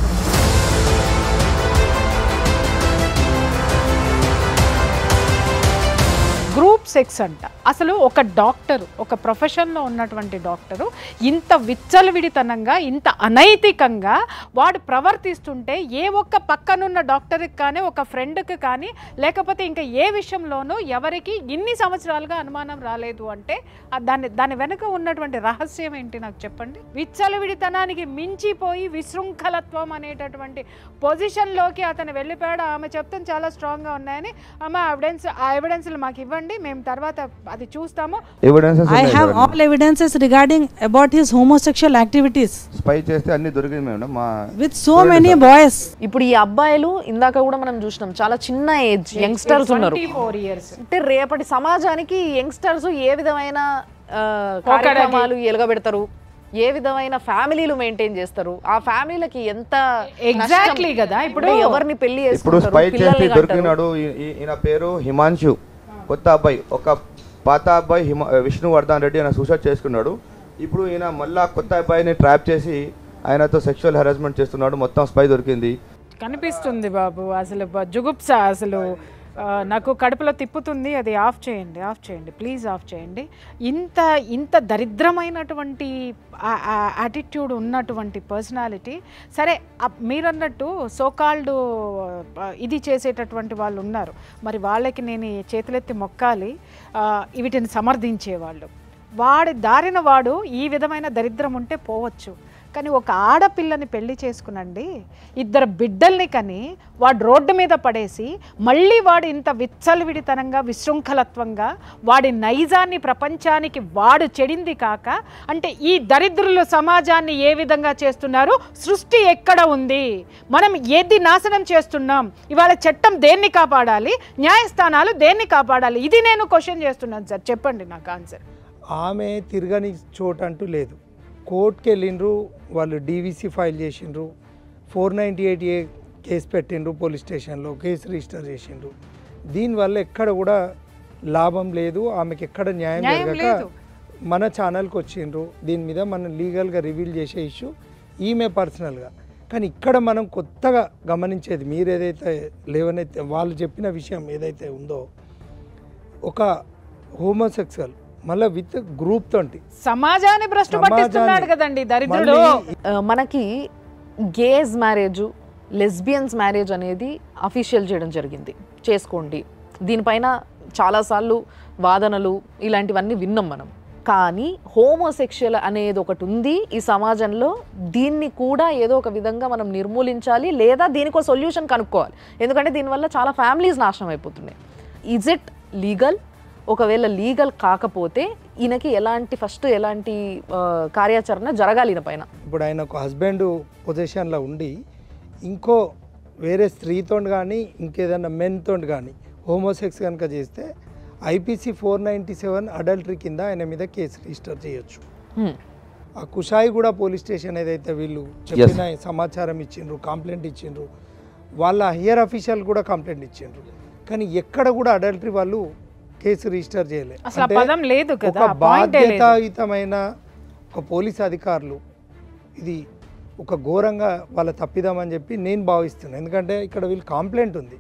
Group sex అంట. అసలు ఒక డాక్టరు, ఒక ప్రొఫెషన్లో ఉన్నటువంటి డాక్టరు ఇంత విచ్చలవిడితనంగా ఇంత అనైతికంగా వాడు ప్రవర్తిస్తుంటే ఏ ఒక్క పక్కనున్న డాక్టర్కి కానీ ఒక ఫ్రెండ్కి కానీ లేకపోతే ఇంకా ఏ విషయంలోనూ ఎవరికి ఇన్ని సంవత్సరాలుగా అనుమానం రాలేదు అంటే దాని దాని వెనుక ఉన్నటువంటి రహస్యం ఏంటి నాకు చెప్పండి. విచ్చలవిడితనానికి మించిపోయి విశృంఖలత్వం అనేటటువంటి పొజిషన్లోకి అతను వెళ్ళిపోయాడు. ఆమె చెప్తాను చాలా స్ట్రాంగ్గా ఉన్నాయని, ఆమె ఎవిడెన్స్ ఆ ఎవిడెన్స్లు మాకు ఇవ్వండి. I have all evidences regarding about his homosexual activities. With so many boys. ఇప్పుడు ఈ అబ్బాయిలు ఇందాక కూడా మనం చూసినాం చాలా చిన్న ఏజ్ యంగ్స్టర్స్ ఉన్నారు. అంటే రేపటి సమాజానికి యంగ్స్టర్స్ ఏ విధమైన కార్యక్రమాలు ఎలగబెడతారు, ఏ విధమైన ఫ్యామిలీలు మెయింటైన్ చేస్తారు, ఆ ఫ్యామిలీలకి ఎంత ఎగ్జాక్ట్లీ కదా ఇప్పుడు ఎవరిని పెళ్లి చేసుకుంటారు. కొత్త అబ్బాయి ఒక పాత అబ్బాయి హిమ విష్ణువర్ధన్ రెడ్డి ఆయన సూసైడ్ చేసుకున్నాడు. ఇప్పుడు ఈయన మళ్ళా కొత్త అబ్బాయిని ట్రాప్ చేసి ఆయనతో సెక్షువల్ హెరాస్మెంట్ చేస్తున్నాడు. మొత్తం స్పై దొరికింది కనిపిస్తుంది బాబు. అసలు జుగుప్సా అసలు నాకు కడుపులో తిప్పుతుంది. అది ఆఫ్ చేయండి, ఆఫ్ చేయండి ప్లీజ్, ఆఫ్ చేయండి. ఇంత ఇంత దరిద్రమైనటువంటి యాటిట్యూడ్ ఉన్నటువంటి పర్సనాలిటీ. సరే మీరన్నట్టు సోకాల్డ్ ఇది చేసేటటువంటి వాళ్ళు ఉన్నారు, మరి వాళ్ళకి నేను చేతులెత్తి మొక్కాలి వీటిని సమర్థించేవాళ్ళు. వాడి దారిన వాడు ఈ విధమైన దరిద్రం ఉంటే పోవచ్చు, కానీ ఒక ఆడపిల్లని పెళ్లి చేసుకునండి, ఇద్దరు బిడ్డల్ని కని వాడు రోడ్డు మీద పడేసి మళ్ళీ వాడు ఇంత విచ్చలవిడితనంగా విశృంఖలత్వంగా వాడి నైజాన్ని ప్రపంచానికి వాడు చెడింది కాక, అంటే ఈ దరిద్రుల సమాజాన్ని ఏ విధంగా చేస్తున్నారు, సృష్టి ఎక్కడ ఉంది, మనం ఏది నాశనం చేస్తున్నాం, ఇవాళ చట్టం దేన్ని కాపాడాలి, న్యాయస్థానాలు దేన్ని కాపాడాలి, ఇది నేను క్వశ్చన్ చేస్తున్నాను సార్. చెప్పండి నాకు ఆన్సర్. ఆమె తిరగని చోటు అంటూ లేదు. కోర్టుకి వెళ్ళిండ్రు వాళ్ళు, డీవీసీ ఫైల్ చేసిండ్రు, four ninety eight A case పెట్టిండ్రు, పోలీస్ స్టేషన్లో కేసు రిజిస్టర్ చేసిండ్రు. దీనివల్ల ఎక్కడ కూడా లాభం లేదు ఆమెకి, ఎక్కడ న్యాయం జరగక మన ఛానల్కి వచ్చిండ్రు. దీని మీద మనం లీగల్గా రివీల్ చేసే ఇష్యూ ఈమె పర్సనల్గా. కానీ ఇక్కడ మనం కొత్తగా గమనించేది మీరు ఏదైతే లేవనైతే వాళ్ళు చెప్పిన విషయం ఏదైతే ఉందో, ఒక హోమోసెక్సువల్ మళ్ళీ విత్ గ్రూప్ తోటి సమాజాన్ని భ్రష్టు పట్టిస్తున్నాడు కదండి దరిద్రుడు. మనకి గేస్ మ్యారేజ్ లెస్బియన్స్ మ్యారేజ్ అనేది అఫీషియల్ చేయడం జరిగింది, చేసుకోండి. దీనిపైన చాలాసార్లు వాదనలు ఇలాంటివన్నీ విన్నాం మనం. కానీ హోమోసెక్షువల్ అనేది ఒకటి ఉంది ఈ సమాజంలో, దీన్ని కూడా ఏదో ఒక విధంగా మనం నిర్మూలించాలి, లేదా దీనికి ఒక సొల్యూషన్ కనుక్కోవాలి. ఎందుకంటే దీనివల్ల చాలా ఫ్యామిలీస్ నాశనం అయిపోతున్నాయి. Is it legal? ఒకవేళ లీగల్ కాకపోతే ఈయనకి ఎలాంటి ఫస్ట్ ఎలాంటి కార్యాచరణ జరగాలి ఈయన పైన? ఇప్పుడు ఆయన ఒక హస్బెండ్ పొజిషన్లో ఉండి ఇంకో వేరే స్త్రీతో కానీ ఇంకేదైనా మెన్తో కానీ హోమోసెక్స్ కనుక చేస్తే IPC four ninety seven adultery కింద ఆయన మీద కేసు రిజిస్టర్ చేయొచ్చు. ఆ కుషాయి కూడా పోలీస్ స్టేషన్ ఏదైతే వీళ్ళు చెప్పిన సమాచారం ఇచ్చిండ్రు, కంప్లైంట్ ఇచ్చిండ్రు, వాళ్ళ హయ్యర్ అఫీషియల్ కూడా కంప్లైంట్ ఇచ్చిండ్రు. కానీ ఎక్కడ కూడా అడల్టరీ వాళ్ళు కేసు రిజిస్టర్ చేయలేదు. ఒక బాధ్యతాయుతమైన ఒక పోలీస్ అధికారులు ఇది ఒక ఘోరంగా వాళ్ళ తప్పిదామని చెప్పి నేను భావిస్తున్నాను. ఎందుకంటే ఇక్కడ వీళ్ళు కంప్లైంట్ ఉంది,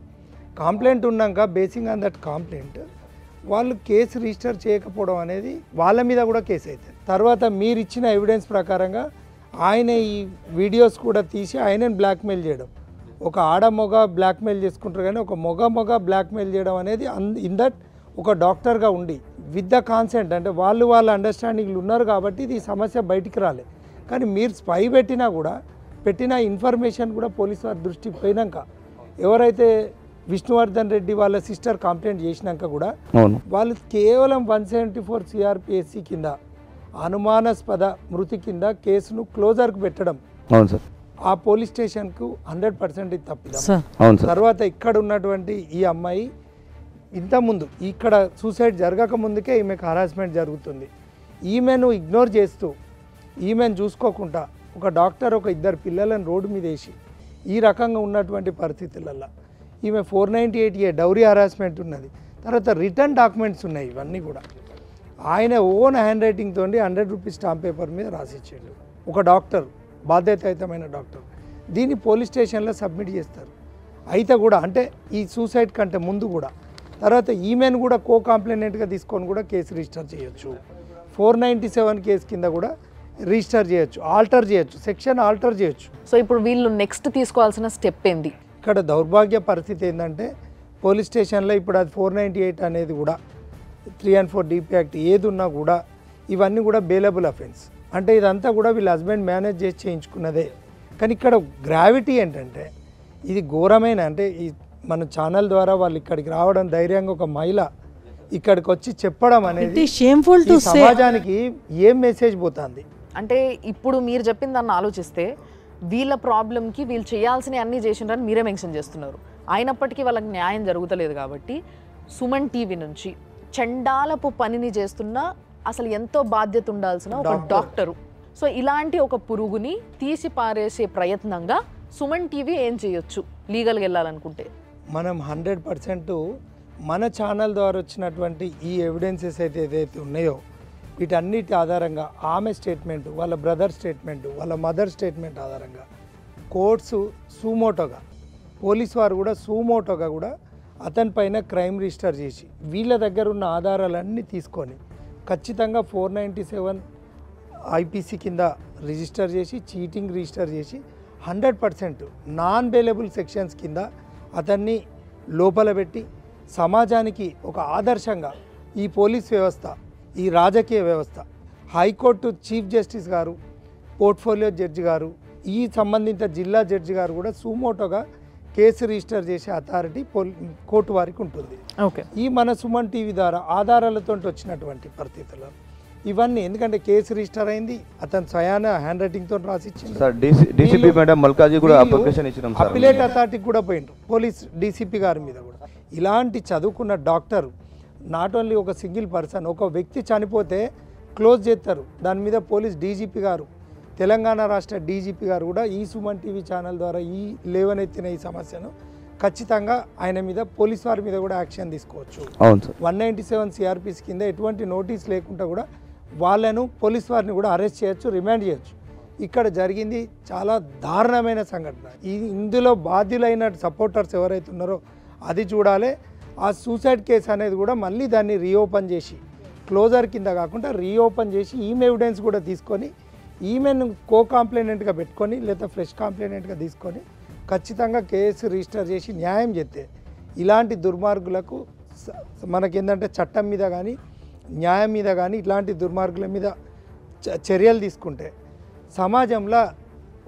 కంప్లైంట్ ఉన్నాక బేసింగ్ ఆన్ దట్ కంప్లైంట్ వాళ్ళు కేసు రిజిస్టర్ చేయకపోవడం అనేది వాళ్ళ మీద కూడా కేసు అవుతుంది. తర్వాత మీరు ఇచ్చిన ఎవిడెన్స్ ప్రకారంగా ఆయన ఈ వీడియోస్ కూడా తీసి ఆయనని బ్లాక్మెయిల్ చేయడం, ఒక ఆడ మొగ బ్లాక్మెయిల్ చేసుకుంటారు కానీ ఒక మొగ మొగ బ్లాక్మెయిల్ చేయడం అనేది ఇన్ దట్ ఒక డాక్టర్గా ఉండి విత్ ద కాన్సెంట్ అంటే వాళ్ళు వాళ్ళ అండర్స్టాండింగ్లు ఉన్నారు కాబట్టి ఇది సమస్య బయటికి రాలే. కానీ మీరు స్పై పెట్టినా కూడా పెట్టిన ఇన్ఫర్మేషన్ కూడా పోలీసు వారి దృష్టికి పోయినాక ఎవరైతే విష్ణువర్ధన్ రెడ్డి వాళ్ళ సిస్టర్ కంప్లైంట్ చేసినాక కూడా వాళ్ళు కేవలం వన్ సెవెంటీ ఫోర్ సిఆర్పిఎస్సి కింద అనుమానాస్పద మృతి కింద కేసును క్లోజర్కు పెట్టడం ఆ పోలీస్ స్టేషన్కు హండ్రెడ్ పర్సెంట్ ఇది తప్పిదం. తర్వాత ఇక్కడ ఉన్నటువంటి ఈ అమ్మాయి ఇంతకుముందు ఇక్కడ సూసైడ్ జరగక ముందుకే ఈమెకు హరాస్మెంట్ జరుగుతుంది. ఈమెను ఇగ్నోర్ చేస్తూ ఈమెను చూసుకోకుండా ఒక డాక్టర్ ఒక ఇద్దరు పిల్లలను రోడ్డు మీద వేసి ఈ రకంగా ఉన్నటువంటి పరిస్థితులలో ఈమె four ninety eight A dowry harassment ఉన్నది. తర్వాత రిటర్న్ డాక్యుమెంట్స్ ఉన్నాయి. ఇవన్నీ కూడా ఆయన ఓన్ హ్యాండ్ రైటింగ్తో హండ్రెడ్ రూపీస్ స్టాంప్ పేపర్ మీద రాసిచ్చాడు ఒక డాక్టర్, బాధ్యతాయుతమైన డాక్టర్. దీన్ని పోలీస్ స్టేషన్లో సబ్మిట్ చేస్తారు. అయితే కూడా అంటే ఈ సూసైడ్ కంటే ముందు కూడా తర్వాత ఈమెను కూడా కో కాంప్లైనెంట్గా తీసుకొని కూడా కేసు రిజిస్టర్ చేయొచ్చు. ఫోర్ నైంటీ సెవెన్ కేసు కింద కూడా రిజిస్టర్ చేయొచ్చు, ఆల్టర్ చేయొచ్చు, సెక్షన్ ఆల్టర్ చేయొచ్చు. సో ఇప్పుడు వీళ్ళు నెక్స్ట్ తీసుకోవాల్సిన స్టెప్ ఏంది? ఇక్కడ దౌర్భాగ్య పరిస్థితి ఏంటంటే పోలీస్ స్టేషన్లో ఇప్పుడు అది ఫోర్ నైంటీ ఎయిట్ అనేది కూడా three and four DP act ఏది ఉన్నా కూడా ఇవన్నీ కూడా బెయిలబుల్ అఫెన్స్. అంటే ఇదంతా కూడా వీళ్ళ హస్బెండ్ మేనేజ్ చేసి చేయించుకున్నదే. కానీ ఇక్కడ గ్రావిటీ ఏంటంటే ఇది ఘోరమైన, అంటే ఈ మన ఛానల్ ద్వారా వాళ్ళు ఇక్కడికి రావడం ధైర్యంగా ఒక మహిళ ఇక్కడికి వచ్చి చెప్పడం అనేది సమాజానికి ఏం మెసేజ్ పోతుంది అంటే ఇప్పుడు మీరు చెప్పిన దాన్ని ఆలోచిస్తే వీళ్ళ ప్రాబ్లంకి వీళ్ళు చేయాల్సిన అన్నీ చేసినారని మీరే మెన్షన్ చేస్తున్నారు. అయినప్పటికీ వాళ్ళకి న్యాయం జరుగుతలేదు. కాబట్టి సుమన్ టీవీ నుంచి చండాలపు పనిని చేస్తున్న అసలు ఎంతో బాధ్యత ఉండాల్సిన ఒక డాక్టరు, సో ఇలాంటి ఒక పురుగుని తీసి పారేసే ప్రయత్నంగా సుమన్ టీవీ ఏం చేయొచ్చు లీగల్గా వెళ్ళాలనుకుంటే? మనం హండ్రెడ్ పర్సెంట్ మన ఛానల్ ద్వారా వచ్చినటువంటి ఈ ఎవిడెన్సెస్ అయితే ఏదైతే ఉన్నాయో వీటన్నిటి ఆధారంగా ఆమె స్టేట్మెంటు, వాళ్ళ బ్రదర్ స్టేట్మెంటు, వాళ్ళ మదర్ స్టేట్మెంట్ ఆధారంగా కోర్ట్స్ సూమోటోగా పోలీస్ వారు కూడా సూమోటోగా కూడా అతని పైన క్రైమ్ రిజిస్టర్ చేసి వీళ్ళ దగ్గర ఉన్న ఆధారాలన్నీ తీసుకొని ఖచ్చితంగా ఫోర్ నైంటీ సెవెన్ ఐపీసీ కింద రిజిస్టర్ చేసి చీటింగ్ రిజిస్టర్ చేసి hundred percent non bailable sections కింద అతన్ని లోపల పెట్టి సమాజానికి ఒక ఆదర్శంగా ఈ పోలీస్ వ్యవస్థ, ఈ రాజకీయ వ్యవస్థ, హైకోర్టు చీఫ్ జస్టిస్ గారు, పోర్ట్ఫోలియో జడ్జి గారు, ఈ సంబంధిత జిల్లా జడ్జి గారు కూడా సుమోటోగా కేసు రిజిస్టర్ చేసే అథారిటీ పోలీ కోర్టు వారికి ఉంటుంది. ఓకే, ఈ మన సుమన్ టీవీ ద్వారా ఆధారాలతో వచ్చినటువంటి పరిస్థితులు ఇవన్నీ, ఎందుకంటే కేసు రిజిస్టర్ అయింది, అతను స్వయాన హ్యాండ్ రైటింగ్తో రాసిచ్చింది. అపిలేట్ అథారిటీకి కూడా పోయిండ్రు పోలీస్ డీసీపీ గారి మీద కూడా. ఇలాంటి చదువుకున్న డాక్టరు నాట్ ఓన్లీ ఒక సింగిల్ పర్సన్, ఒక వ్యక్తి చనిపోతే క్లోజ్ చేస్తారు, దాని మీద పోలీస్ డీజీపీ గారు, తెలంగాణ రాష్ట్ర డీజీపీ గారు కూడా ఈ సుమన్ టీవీ ఛానల్ ద్వారా ఈ లేవనెత్తిన ఈ సమస్యను ఖచ్చితంగా ఆయన మీద పోలీస్ వారి మీద కూడా యాక్షన్ తీసుకోవచ్చు. వన్ నైంటీ సెవెన్ సిఆర్పిసి కింద ఎటువంటి నోటీస్ లేకుండా కూడా వాళ్ళను పోలీస్ వారిని కూడా అరెస్ట్ చేయొచ్చు, రిమాండ్ చేయొచ్చు. ఇక్కడ జరిగింది చాలా దారుణమైన సంఘటన. ఈ ఇందులో బాధ్యులైన సపోర్టర్స్ ఎవరైతే ఉన్నారో అది చూడాలి. ఆ సూసైడ్ కేసు అనేది కూడా మళ్ళీ దాన్ని రీఓపెన్ చేసి క్లోజర్ కింద కాకుండా రీఓపెన్ చేసి ఈమె ఎవిడెన్స్ కూడా తీసుకొని ఈమెను కో కాంప్లైనెంట్గా పెట్టుకొని లేదా ఫ్రెష్ కాంప్లైనెంట్గా తీసుకొని ఖచ్చితంగా కేసు రిజిస్టర్ చేసి న్యాయం చేస్తే ఇలాంటి దుర్మార్గులకు మనకేంటంటే చట్టం మీద కానీ న్యాయం మీద కానీ ఇలాంటి దుర్మార్గుల మీద చర్యలు తీసుకుంటే సమాజంలో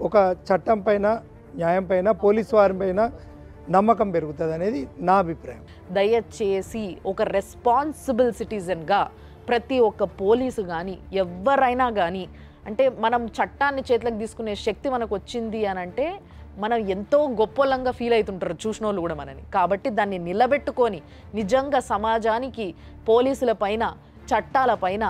ఒక చట్టం పైన, న్యాయం పైన, పోలీసు వారి పైన నమ్మకం పెరుగుతుంది అనేది నా అభిప్రాయం. దయచేసి ఒక రెస్పాన్సిబుల్ సిటిజన్గా ప్రతి ఒక్క పోలీసు కానీ ఎవరైనా కానీ, అంటే మనం చట్టాన్ని చేతులకు తీసుకునే శక్తి మనకు వచ్చింది అని అంటే మనం ఎంతో గొప్పలంగా ఫీల్ అవుతుంటారు చూసిన వాళ్ళు కూడా మనని. కాబట్టి దాన్ని నిలబెట్టుకొని నిజంగా సమాజానికి పోలీసుల పైన, చట్టాల పైన,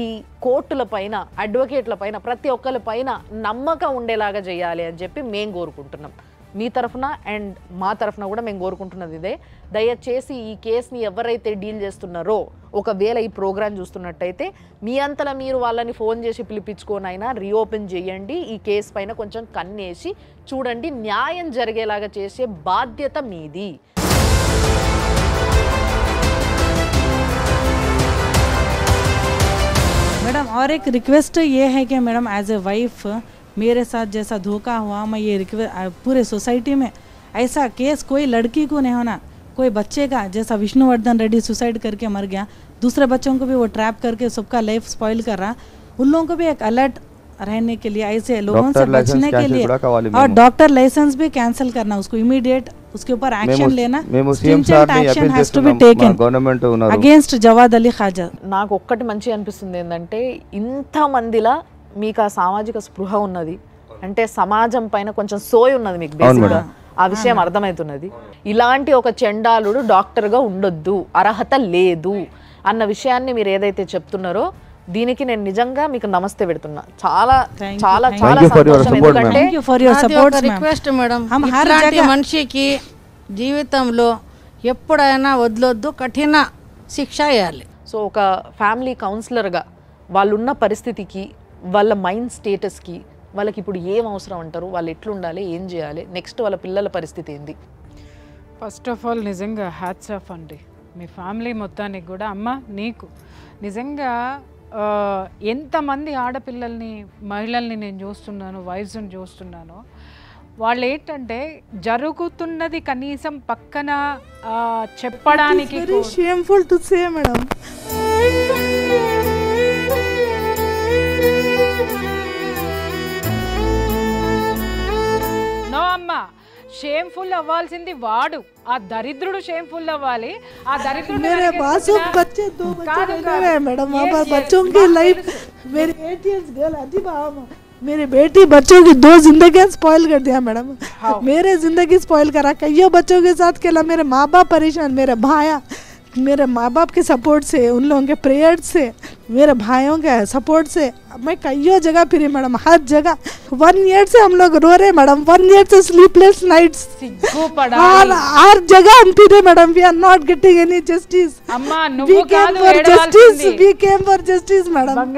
ఈ కోర్టుల పైన, అడ్వకేట్ల పైన, ప్రతి ఒక్కరి పైన నమ్మకం ఉండేలాగా చేయాలి అని చెప్పి మేము కోరుకుంటున్నాం. మీ తరఫున అండ్ మా తరఫున కూడా మేము కోరుకుంటున్నది ఇదే. దయచేసి ఈ కేసుని ఎవరైతే డీల్ చేస్తున్నారో, ఒకవేళ ఈ ప్రోగ్రాం చూస్తున్నట్టయితే మీ అంతలా మీరు వాళ్ళని ఫోన్ చేసి పిలిపించుకోనైనా రీఓపెన్ చేయండి. ఈ కేసు పైన కొంచెం కన్నేసి చూడండి, న్యాయం జరిగేలాగా చేసే బాధ్యత మీది. मैडम और एक रिक्वेस्ट ये है कि मैडम एज ए वाइफ मेरे साथ जैसा धोखा हुआ, मैं ये रिक्वेस्ट पूरे सोसाइटी में ऐसा केस कोई लड़की को नहीं होना, कोई बच्चे का जैसा विष्णुवर्धन रेड्डी सुसाइड करके मर गया, दूसरे बच्चों को भी वो ट्रैप करके सबका लाइफ स्पॉइल कर रहा, उन लोगों को भी एक अलर्ट रहने के लिए, ऐसे लोगों से बचने के लिए, और डॉक्टर लाइसेंस भी कैंसिल करना, उसको इमीडिएट उसके ऊपर एक्शन लेना, stringent action has to be taken government against Jawad Ali Khaja. నాకు ఒక్కటి మంచి అనిపిస్తుంది ఏందంటే ఇంత మందిలా మీకు ఆ సామాజిక స్పృహ ఉన్నది అంటే సమాజం పైన కొంచెం సోయి ఉన్నది మీకు బేసిక్గా ఆ విషయం అర్థమవుతున్నది। ఇలాంటి ఒక చెండాలుడు డాక్టర్ గా ఉండొద్దు, అర్హత లేదు అన్న విషయాన్ని మీరు ఏదైతే చెప్తున్నారో దీనికి నేను నిజంగా మీకు నమస్తే పెడుతున్నా। చాలా చాలా చాలా సంతోషం ఎందుకంటే thank you for your support request madam. ఇలాంటి మనిషికి జీవితంలో ఎప్పుడైనా వదలొద్దు, కఠిన శిక్ష ఇవ్వాలి। సో ఒక ఫ్యామిలీ కౌన్సిలర్ గా వాళ్ళు ఉన్న పరిస్థితికి, వాళ్ళ మైండ్ స్టేటస్ కి, వాళ్ళకి ఇప్పుడు ఏం అవసరం అంటారు, వాళ్ళు ఎట్లా ఉండాలి, ఏం చేయాలి, నెక్స్ట్ వాళ్ళ పిల్లల పరిస్థితి ఏంది? ఫస్ట్ ఆఫ్ ఆల్ నిజంగా హ్యాట్స్ ఆఫ్ అండి మీ ఫ్యామిలీ మొత్తానికి కూడా। అమ్మ నీకు నిజంగా ఎంతమంది ఆడపిల్లల్ని మహిళల్ని నేను చూస్తున్నాను, వైఫ్స్ని చూస్తున్నాను, వాళ్ళు ఏంటంటే జరుగుతున్నది కనీసం పక్కన చెప్పడానికి very shameful to say madam. No అమ్మా, షేమ్ఫుల్ అవ్వాల్సింది వాడు, ఆ దరిద్రుడు షేమ్ఫుల్ అవ్వాలి। ఆ దరిద్రుడు मेरे बासुम बच्चे दो बच्चे मेरे मैडम बाबा बच्चों की लाइफ मेरी एटीएस गर्ल आदि बाबा मेरे बेटी बच्चों की दो जिंदगियां स्पॉइल कर दिया मैडम। मेरे जिंदगी स्पॉइल करा, कईयों बच्चों के साथ खेला, मेरे माँ बाप परेशान, मेरे भाया मेरे माँ बाप के सपोर्ट से, उन लोगों के प्रेयर से, मेरे भाइयों के सपोर्ट से मैं कईयों जगह फिरी मैडम, हर जगह। वन ईयर से हम लोग रो रहे मैडम, वन ईयर से स्लीपलेस नाइट्स और हर जगह हम फिरे madam. We are not getting any justice. We came for justice, we came for justice madam.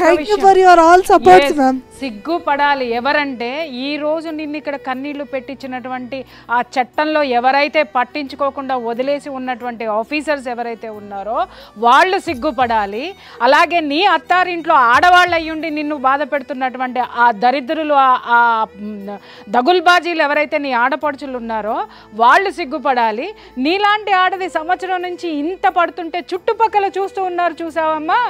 Thank you for your all supports ma'am. సిగ్గు పడాలి ఎవరంటే ఈ రోజు నిన్ను ఇక్కడ కన్నీళ్లు పెట్టించినటువంటి ఆ చట్టంలో ఎవరైతే పట్టించుకోకుండా వదిలేసి ఉన్నటువంటి ఆఫీసర్స్ ఎవరైతే ఉన్నారో వాళ్ళు సిగ్గుపడాలి। అలాగే నీ అత్తారింట్లో ఆడవాళ్ళు అయ్యుండి నిన్ను బాధ పెడుతున్నటువంటి ఆ దరిద్రులు ఆ దగుల్బాజీలు ఎవరైతే నీ ఆడపడుచులు ఉన్నారో వాళ్ళు సిగ్గుపడాలి। నీలాంటి ఆడది సంవత్సరం నుంచి ఇంత పడుతుంటే చుట్టుపక్కల చూస్తూ ఉన్నారు, చూసావమ్మా,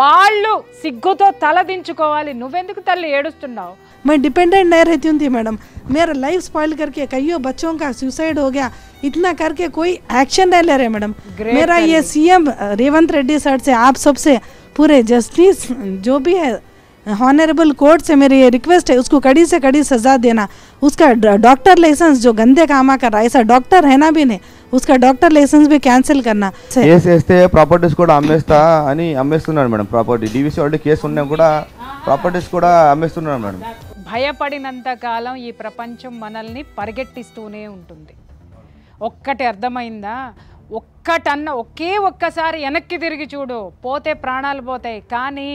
వాళ్ళు సిగ్గుతో తలదించుకోవాలి। నువ్వెందుకు తల్లి एडुस्तुन्नाओ? मैं डिपेंडेंट नहीं रहती हूँ थी मैडम। मेरा लाइफ स्पॉइल करके कईयों बच्चों का सुसाइड हो गया, इतना करके कोई एक्शन नहीं ले रहे मैडम। मेरा ये सीएम रेवंत रेड्डी सर से, आप सब से, पूरे जस्टिस जो भी है हॉनरेबल कोर्ट से मेरी ये रिक्वेस्ट है, उसको कड़ी से कड़ी सजा देना। उसका डॉक्टर लाइसेंस जो गंदे कामा कर रहा है, ऐसा डॉक्टर है ना भी नहीं, उसका डॉक्टर लाइसेंस भी कैंसिल करना। केस చేస్తే ప్రాపర్టీస్ కూడా అమ్మేస్తా అని అమ్మేస్తున్నారు మేడం। ప్రాపర్టీ డివిసి ఆల్రెడీ కేసు ఉన్నా కూడా ప్రాపర్టీస్ కూడా అమ్మేస్తున్నారు మేడం। భయపడినంత కాలం ఈ ప్రపంచం మనల్ని పరిగెట్టిస్తూనే ఉంటుంది। ఒక్కటి అర్థమైందా? ఒక్కటన్న ఒకే ఒక్కసారి వెనక్కి తిరిగి చూడు, పోతే ప్రాణాలు పోతాయి, కానీ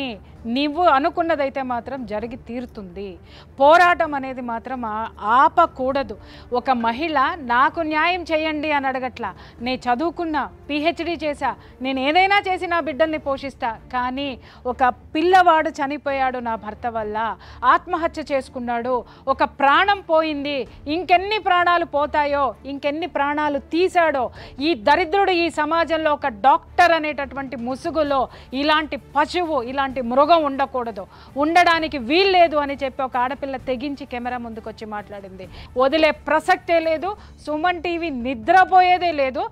నీవు అనుకున్నదైతే మాత్రం జరిగి తీరుతుంది। పోరాటం అనేది మాత్రం ఆపకూడదు। ఒక మహిళ నాకు న్యాయం చేయండి అని అడగట్లా, నేను చదువుకున్నా, పిహెచ్డీ చేశా, నేను ఏదైనా చేసి నా బిడ్డల్ని పోషిస్తా, కానీ ఒక పిల్లవాడు చనిపోయాడు నా భర్త వల్ల, ఆత్మహత్య చేసుకున్నాడు, ఒక ప్రాణం పోయింది, ఇంకెన్ని ప్రాణాలు పోతాయో, ఇంకెన్ని ప్రాణాలు తీశాడో ఈ దరిద్రుడు ఈ సమాజంలో। ఒక డాక్టర్ అనేటటువంటి ముసుగులో ఇలాంటి పశువు ఇలాంటి మృగ ఉండకూడదు, ఉండడానికి వీల్లేదు అని చెప్పి ఒక ఆడపిల్ల తెగించి కెమెరా ముందుకొచ్చి మాట్లాడింది। వదిలే ప్రసక్తే లేదు, సుమన్ టీవీ నిద్రపోయేదే లేదు।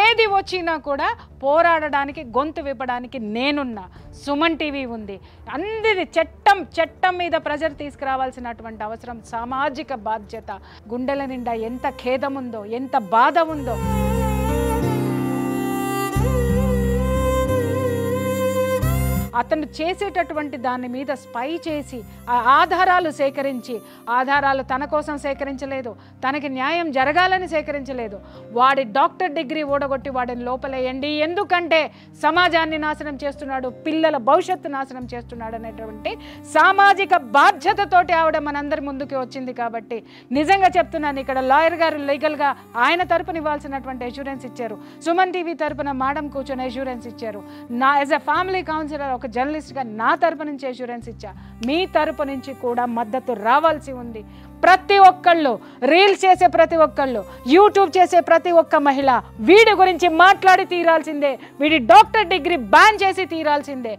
ఏది వచ్చినా కూడా పోరాడడానికి, గొంతు విప్పడానికి నేనున్నా, సుమన్ టీవీ ఉంది। అందరి చట్టం చట్టం మీద ప్రెజర్ తీసుకురావాల్సినటువంటి అవసరం, సామాజిక బాధ్యత। గుండెల నిండా ఎంత ఖేదం ఉందో, ఎంత బాధ ఉందో। అతను చేసేటటువంటి దాని మీద స్పై చేసి ఆధారాలు సేకరించి, ఆధారాలు తన కోసం సేకరించలేదు, తనకి న్యాయం జరగాలని సేకరించలేదు, వాడి డాక్టర్ డిగ్రీ ఓడగొట్టి వాడిని లోపలేయండి, ఎందుకంటే సమాజాన్ని నాశనం చేస్తున్నాడు, పిల్లల భవిష్యత్తు నాశనం చేస్తున్నాడు అనేటువంటి సామాజిక బాధ్యతతోటి ఆవిడ మనందరి ముందుకి వచ్చింది। కాబట్టి నిజంగా చెప్తున్నాను, ఇక్కడ లాయర్ గారు లీగల్గా ఆయన తరపున ఇవ్వాల్సినటువంటి అష్యూరెన్స్ ఇచ్చారు, సుమన్ టీవీ తరపున మేడం కూర్చొని అష్యూరెన్స్ ఇచ్చారు, నా యాజ్ ఎ ఫ్యామిలీ కౌన్సిలర్ ఒక ఒక జర్నలిస్ట్‌గా నా తరపు నుంచి అష్యూరెన్స్ ఇచ్చా, మీ తరపు నుంచి కూడా మద్దతు రావాల్సి ఉంది. ప్రతి ఒక్కళ్ళు రీల్స్ చేసే ప్రతి ఒక్కళ్ళు యూట్యూబ్ చేసే ప్రతి ఒక్క మహిళ వీడి గురించి మాట్లాడి తీరాల్సిందే, వీడి డాక్టర్ డిగ్రీ బ్యాన్ చేసి తీరాల్సిందే,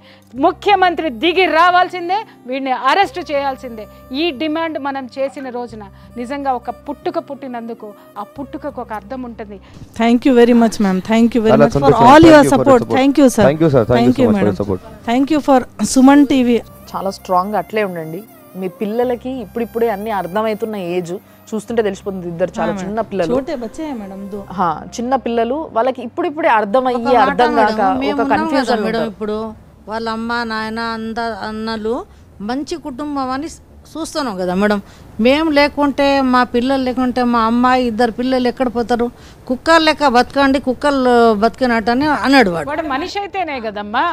ముఖ్యమంత్రి దిగి రావాల్సిందే, వీడిని అరెస్ట్ చేయాల్సిందే. ఈ డిమాండ్ మనం చేసిన రోజున నిజంగా ఒక పుట్టుక పుట్టినందుకు ఆ పుట్టుకకు ఒక అర్థం ఉంటుంది. Thank you very much ma'am, thank you very much for all your support. Thank you sir, thank you sir, thank you madam, thank you for Suman TV. చాలా స్ట్రాంగ్ అట్లే ఉండండి. మీ పిల్లలకి ఇప్పుడిప్పుడే అన్ని అర్థమవుతున్న ఏజ్, చూస్తుంటే తెలిసిపోతుంది. ఇద్దరు చాలా చిన్న పిల్లలు, చిన్న పిల్లలు, వాళ్ళకి ఇప్పుడిప్పుడే అర్థమయ్యి అర్థం కాక ఒక కన్ఫ్యూజన్. ఇప్పుడు వాళ్ళ అమ్మ నాయన అంద అన్నలు మంచి కుటుంబం అని చూస్తున్నాం కదా మేడం. మేము లేకుంటే మా పిల్లలు లేకుంటే మా అమ్మాయి ఇద్దరు పిల్లలు ఎక్కడ పోతారు? కుక్కలు లెక్క బతకండి, కుక్కలు బతికినట్టని అన్నాడు వాడు. మనిషి అయితేనే కదమ్మా,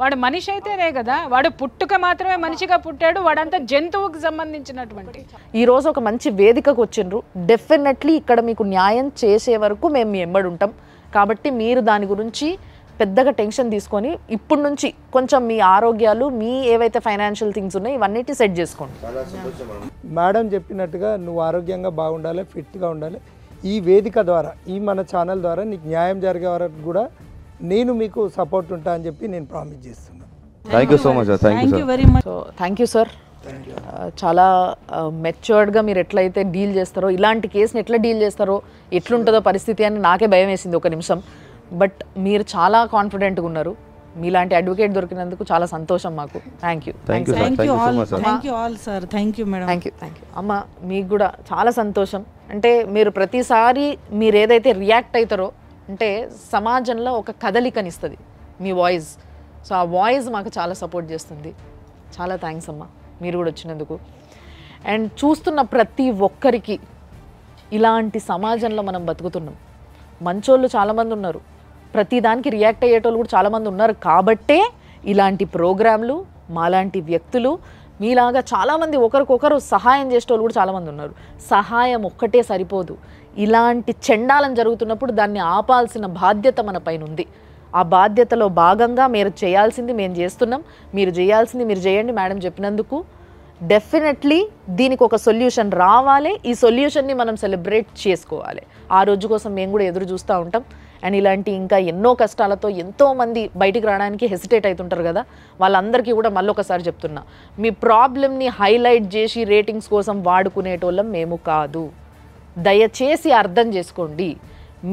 వాడు మనిషి అయితేనే కదా, వాడు పుట్టుక మాత్రమే మనిషిగా పుట్టాడు, వాడంతా జంతువుకు సంబంధించినటువంటి. ఈరోజు ఒక మంచి వేదికకు వచ్చిండ్రు, డెఫినెట్లీ ఇక్కడ మీకు న్యాయం చేసే వరకు మేము మీ వెంబడి ఉంటాం. కాబట్టి మీరు దాని గురించి పెద్దగా టెన్షన్ తీసుకొని ఇప్పుడు నుంచి కొంచెం మీ ఆరోగ్యాలు, మీ ఏవైతే ఫైనాన్షియల్ థింగ్స్ ఉన్నాయో ఇవన్నీ సెట్ చేసుకోండి. మేడం చెప్పినట్టుగా నువ్వు ఆరోగ్యంగా బాగుండాలి, ఫిట్గా ఉండాలి. ఈ వేదిక ద్వారా, ఈ మన ఛానల్ ద్వారా నీకు న్యాయం జరిగే వరకు కూడా నేను మీకు సపోర్ట్ ఉంటా అని చెప్పి నేను ప్రామిస్ చేస్తున్నాను. Thank you so much sir, thank you very much. So thank you sir. చాలా మెచ్యూర్డ్గా మీరు ఎట్లయితే డీల్ చేస్తారో, ఇలాంటి కేసుని ఎట్లా డీల్ చేస్తారో, ఎట్లుంటుందో పరిస్థితి అని నాకే భయం వేసింది ఒక నిమిషం. బట్ మీరు చాలా కాన్ఫిడెంట్గా ఉన్నారు. మీలాంటి అడ్వకేట్ దొరికినందుకు చాలా సంతోషం మాకు. Thank you, thank you all sir, thank you madam, thank you, thank you అమ్మ. మీకు కూడా చాలా సంతోషం. అంటే మీరు ప్రతిసారి మీరు ఏదైతే రియాక్ట్ అవుతారో అంటే సమాజంలో ఒక కదలికనిస్తుంది మీ వాయిస్. సో ఆ వాయిస్ మాకు చాలా సపోర్ట్ చేస్తుంది. చాలా థ్యాంక్స్ అమ్మ మీరు కూడా వచ్చినందుకు. అండ్ చూస్తున్న ప్రతి ఒక్కరికి, ఇలాంటి సమాజంలో మనం బతుకుతున్నాం. మంచోళ్ళు చాలామంది ఉన్నారు, ప్రతిదానికి రియాక్ట్ అయ్యేటోళ్ళు కూడా చాలామంది ఉన్నారు. కాబట్టే ఇలాంటి ప్రోగ్రాంలు, మాలాంటి వ్యక్తులు, మీలాగా చాలామంది ఒకరికొకరు సహాయం చేసేటోళ్ళు కూడా చాలామంది ఉన్నారు. సహాయం ఒక్కటే సరిపోదు. ఇలాంటి చెండాలం జరుగుతున్నప్పుడు దాన్ని ఆపాల్సిన బాధ్యత మన పైన ఉంది. ఆ బాధ్యతలో భాగంగా మీరు చేయాల్సింది మేము చేస్తున్నాం, మీరు చేయాల్సింది మీరు చేయండి. మేడం చెప్పినందుకు డెఫినెట్లీ దీనికి ఒక సొల్యూషన్ రావాలి. ఈ సొల్యూషన్ని మనం సెలబ్రేట్ చేసుకోవాలి. ఆ రోజు కోసం మేము కూడా ఎదురు చూస్తూ ఉంటాం. అండ్ ఇలాంటి ఇంకా ఎన్నో కష్టాలతో ఎంతోమంది బయటికి రావడానికి హెసిటేట్ అవుతుంటారు కదా, వాళ్ళందరికీ కూడా మళ్ళొకసారి చెప్తున్నా, మీ ప్రాబ్లమ్ని హైలైట్ చేసి రేటింగ్స్ కోసం వాడుకునేటోళ్ళం మేము కాదు. దయచేసి అర్థం చేసుకోండి,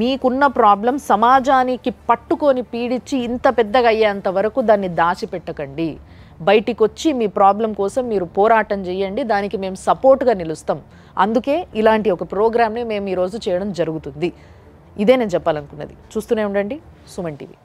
మీకున్న ప్రాబ్లం సమాజానికి పట్టుకొని పీడించి ఇంత పెద్దగా అయ్యేంత వరకు దాన్ని దాచిపెట్టకండి. బయటికి వచ్చి మీ ప్రాబ్లం కోసం మీరు పోరాటం చేయండి, దానికి మేము సపోర్ట్గా నిలుస్తాం. అందుకే ఇలాంటి ఒక ప్రోగ్రామ్ని మేము ఈరోజు చేయడం జరుగుతుంది. ఇదే నేను చెప్పాలనుకున్నది. చూస్తూనే ఉండండి సుమన్ టీవీ.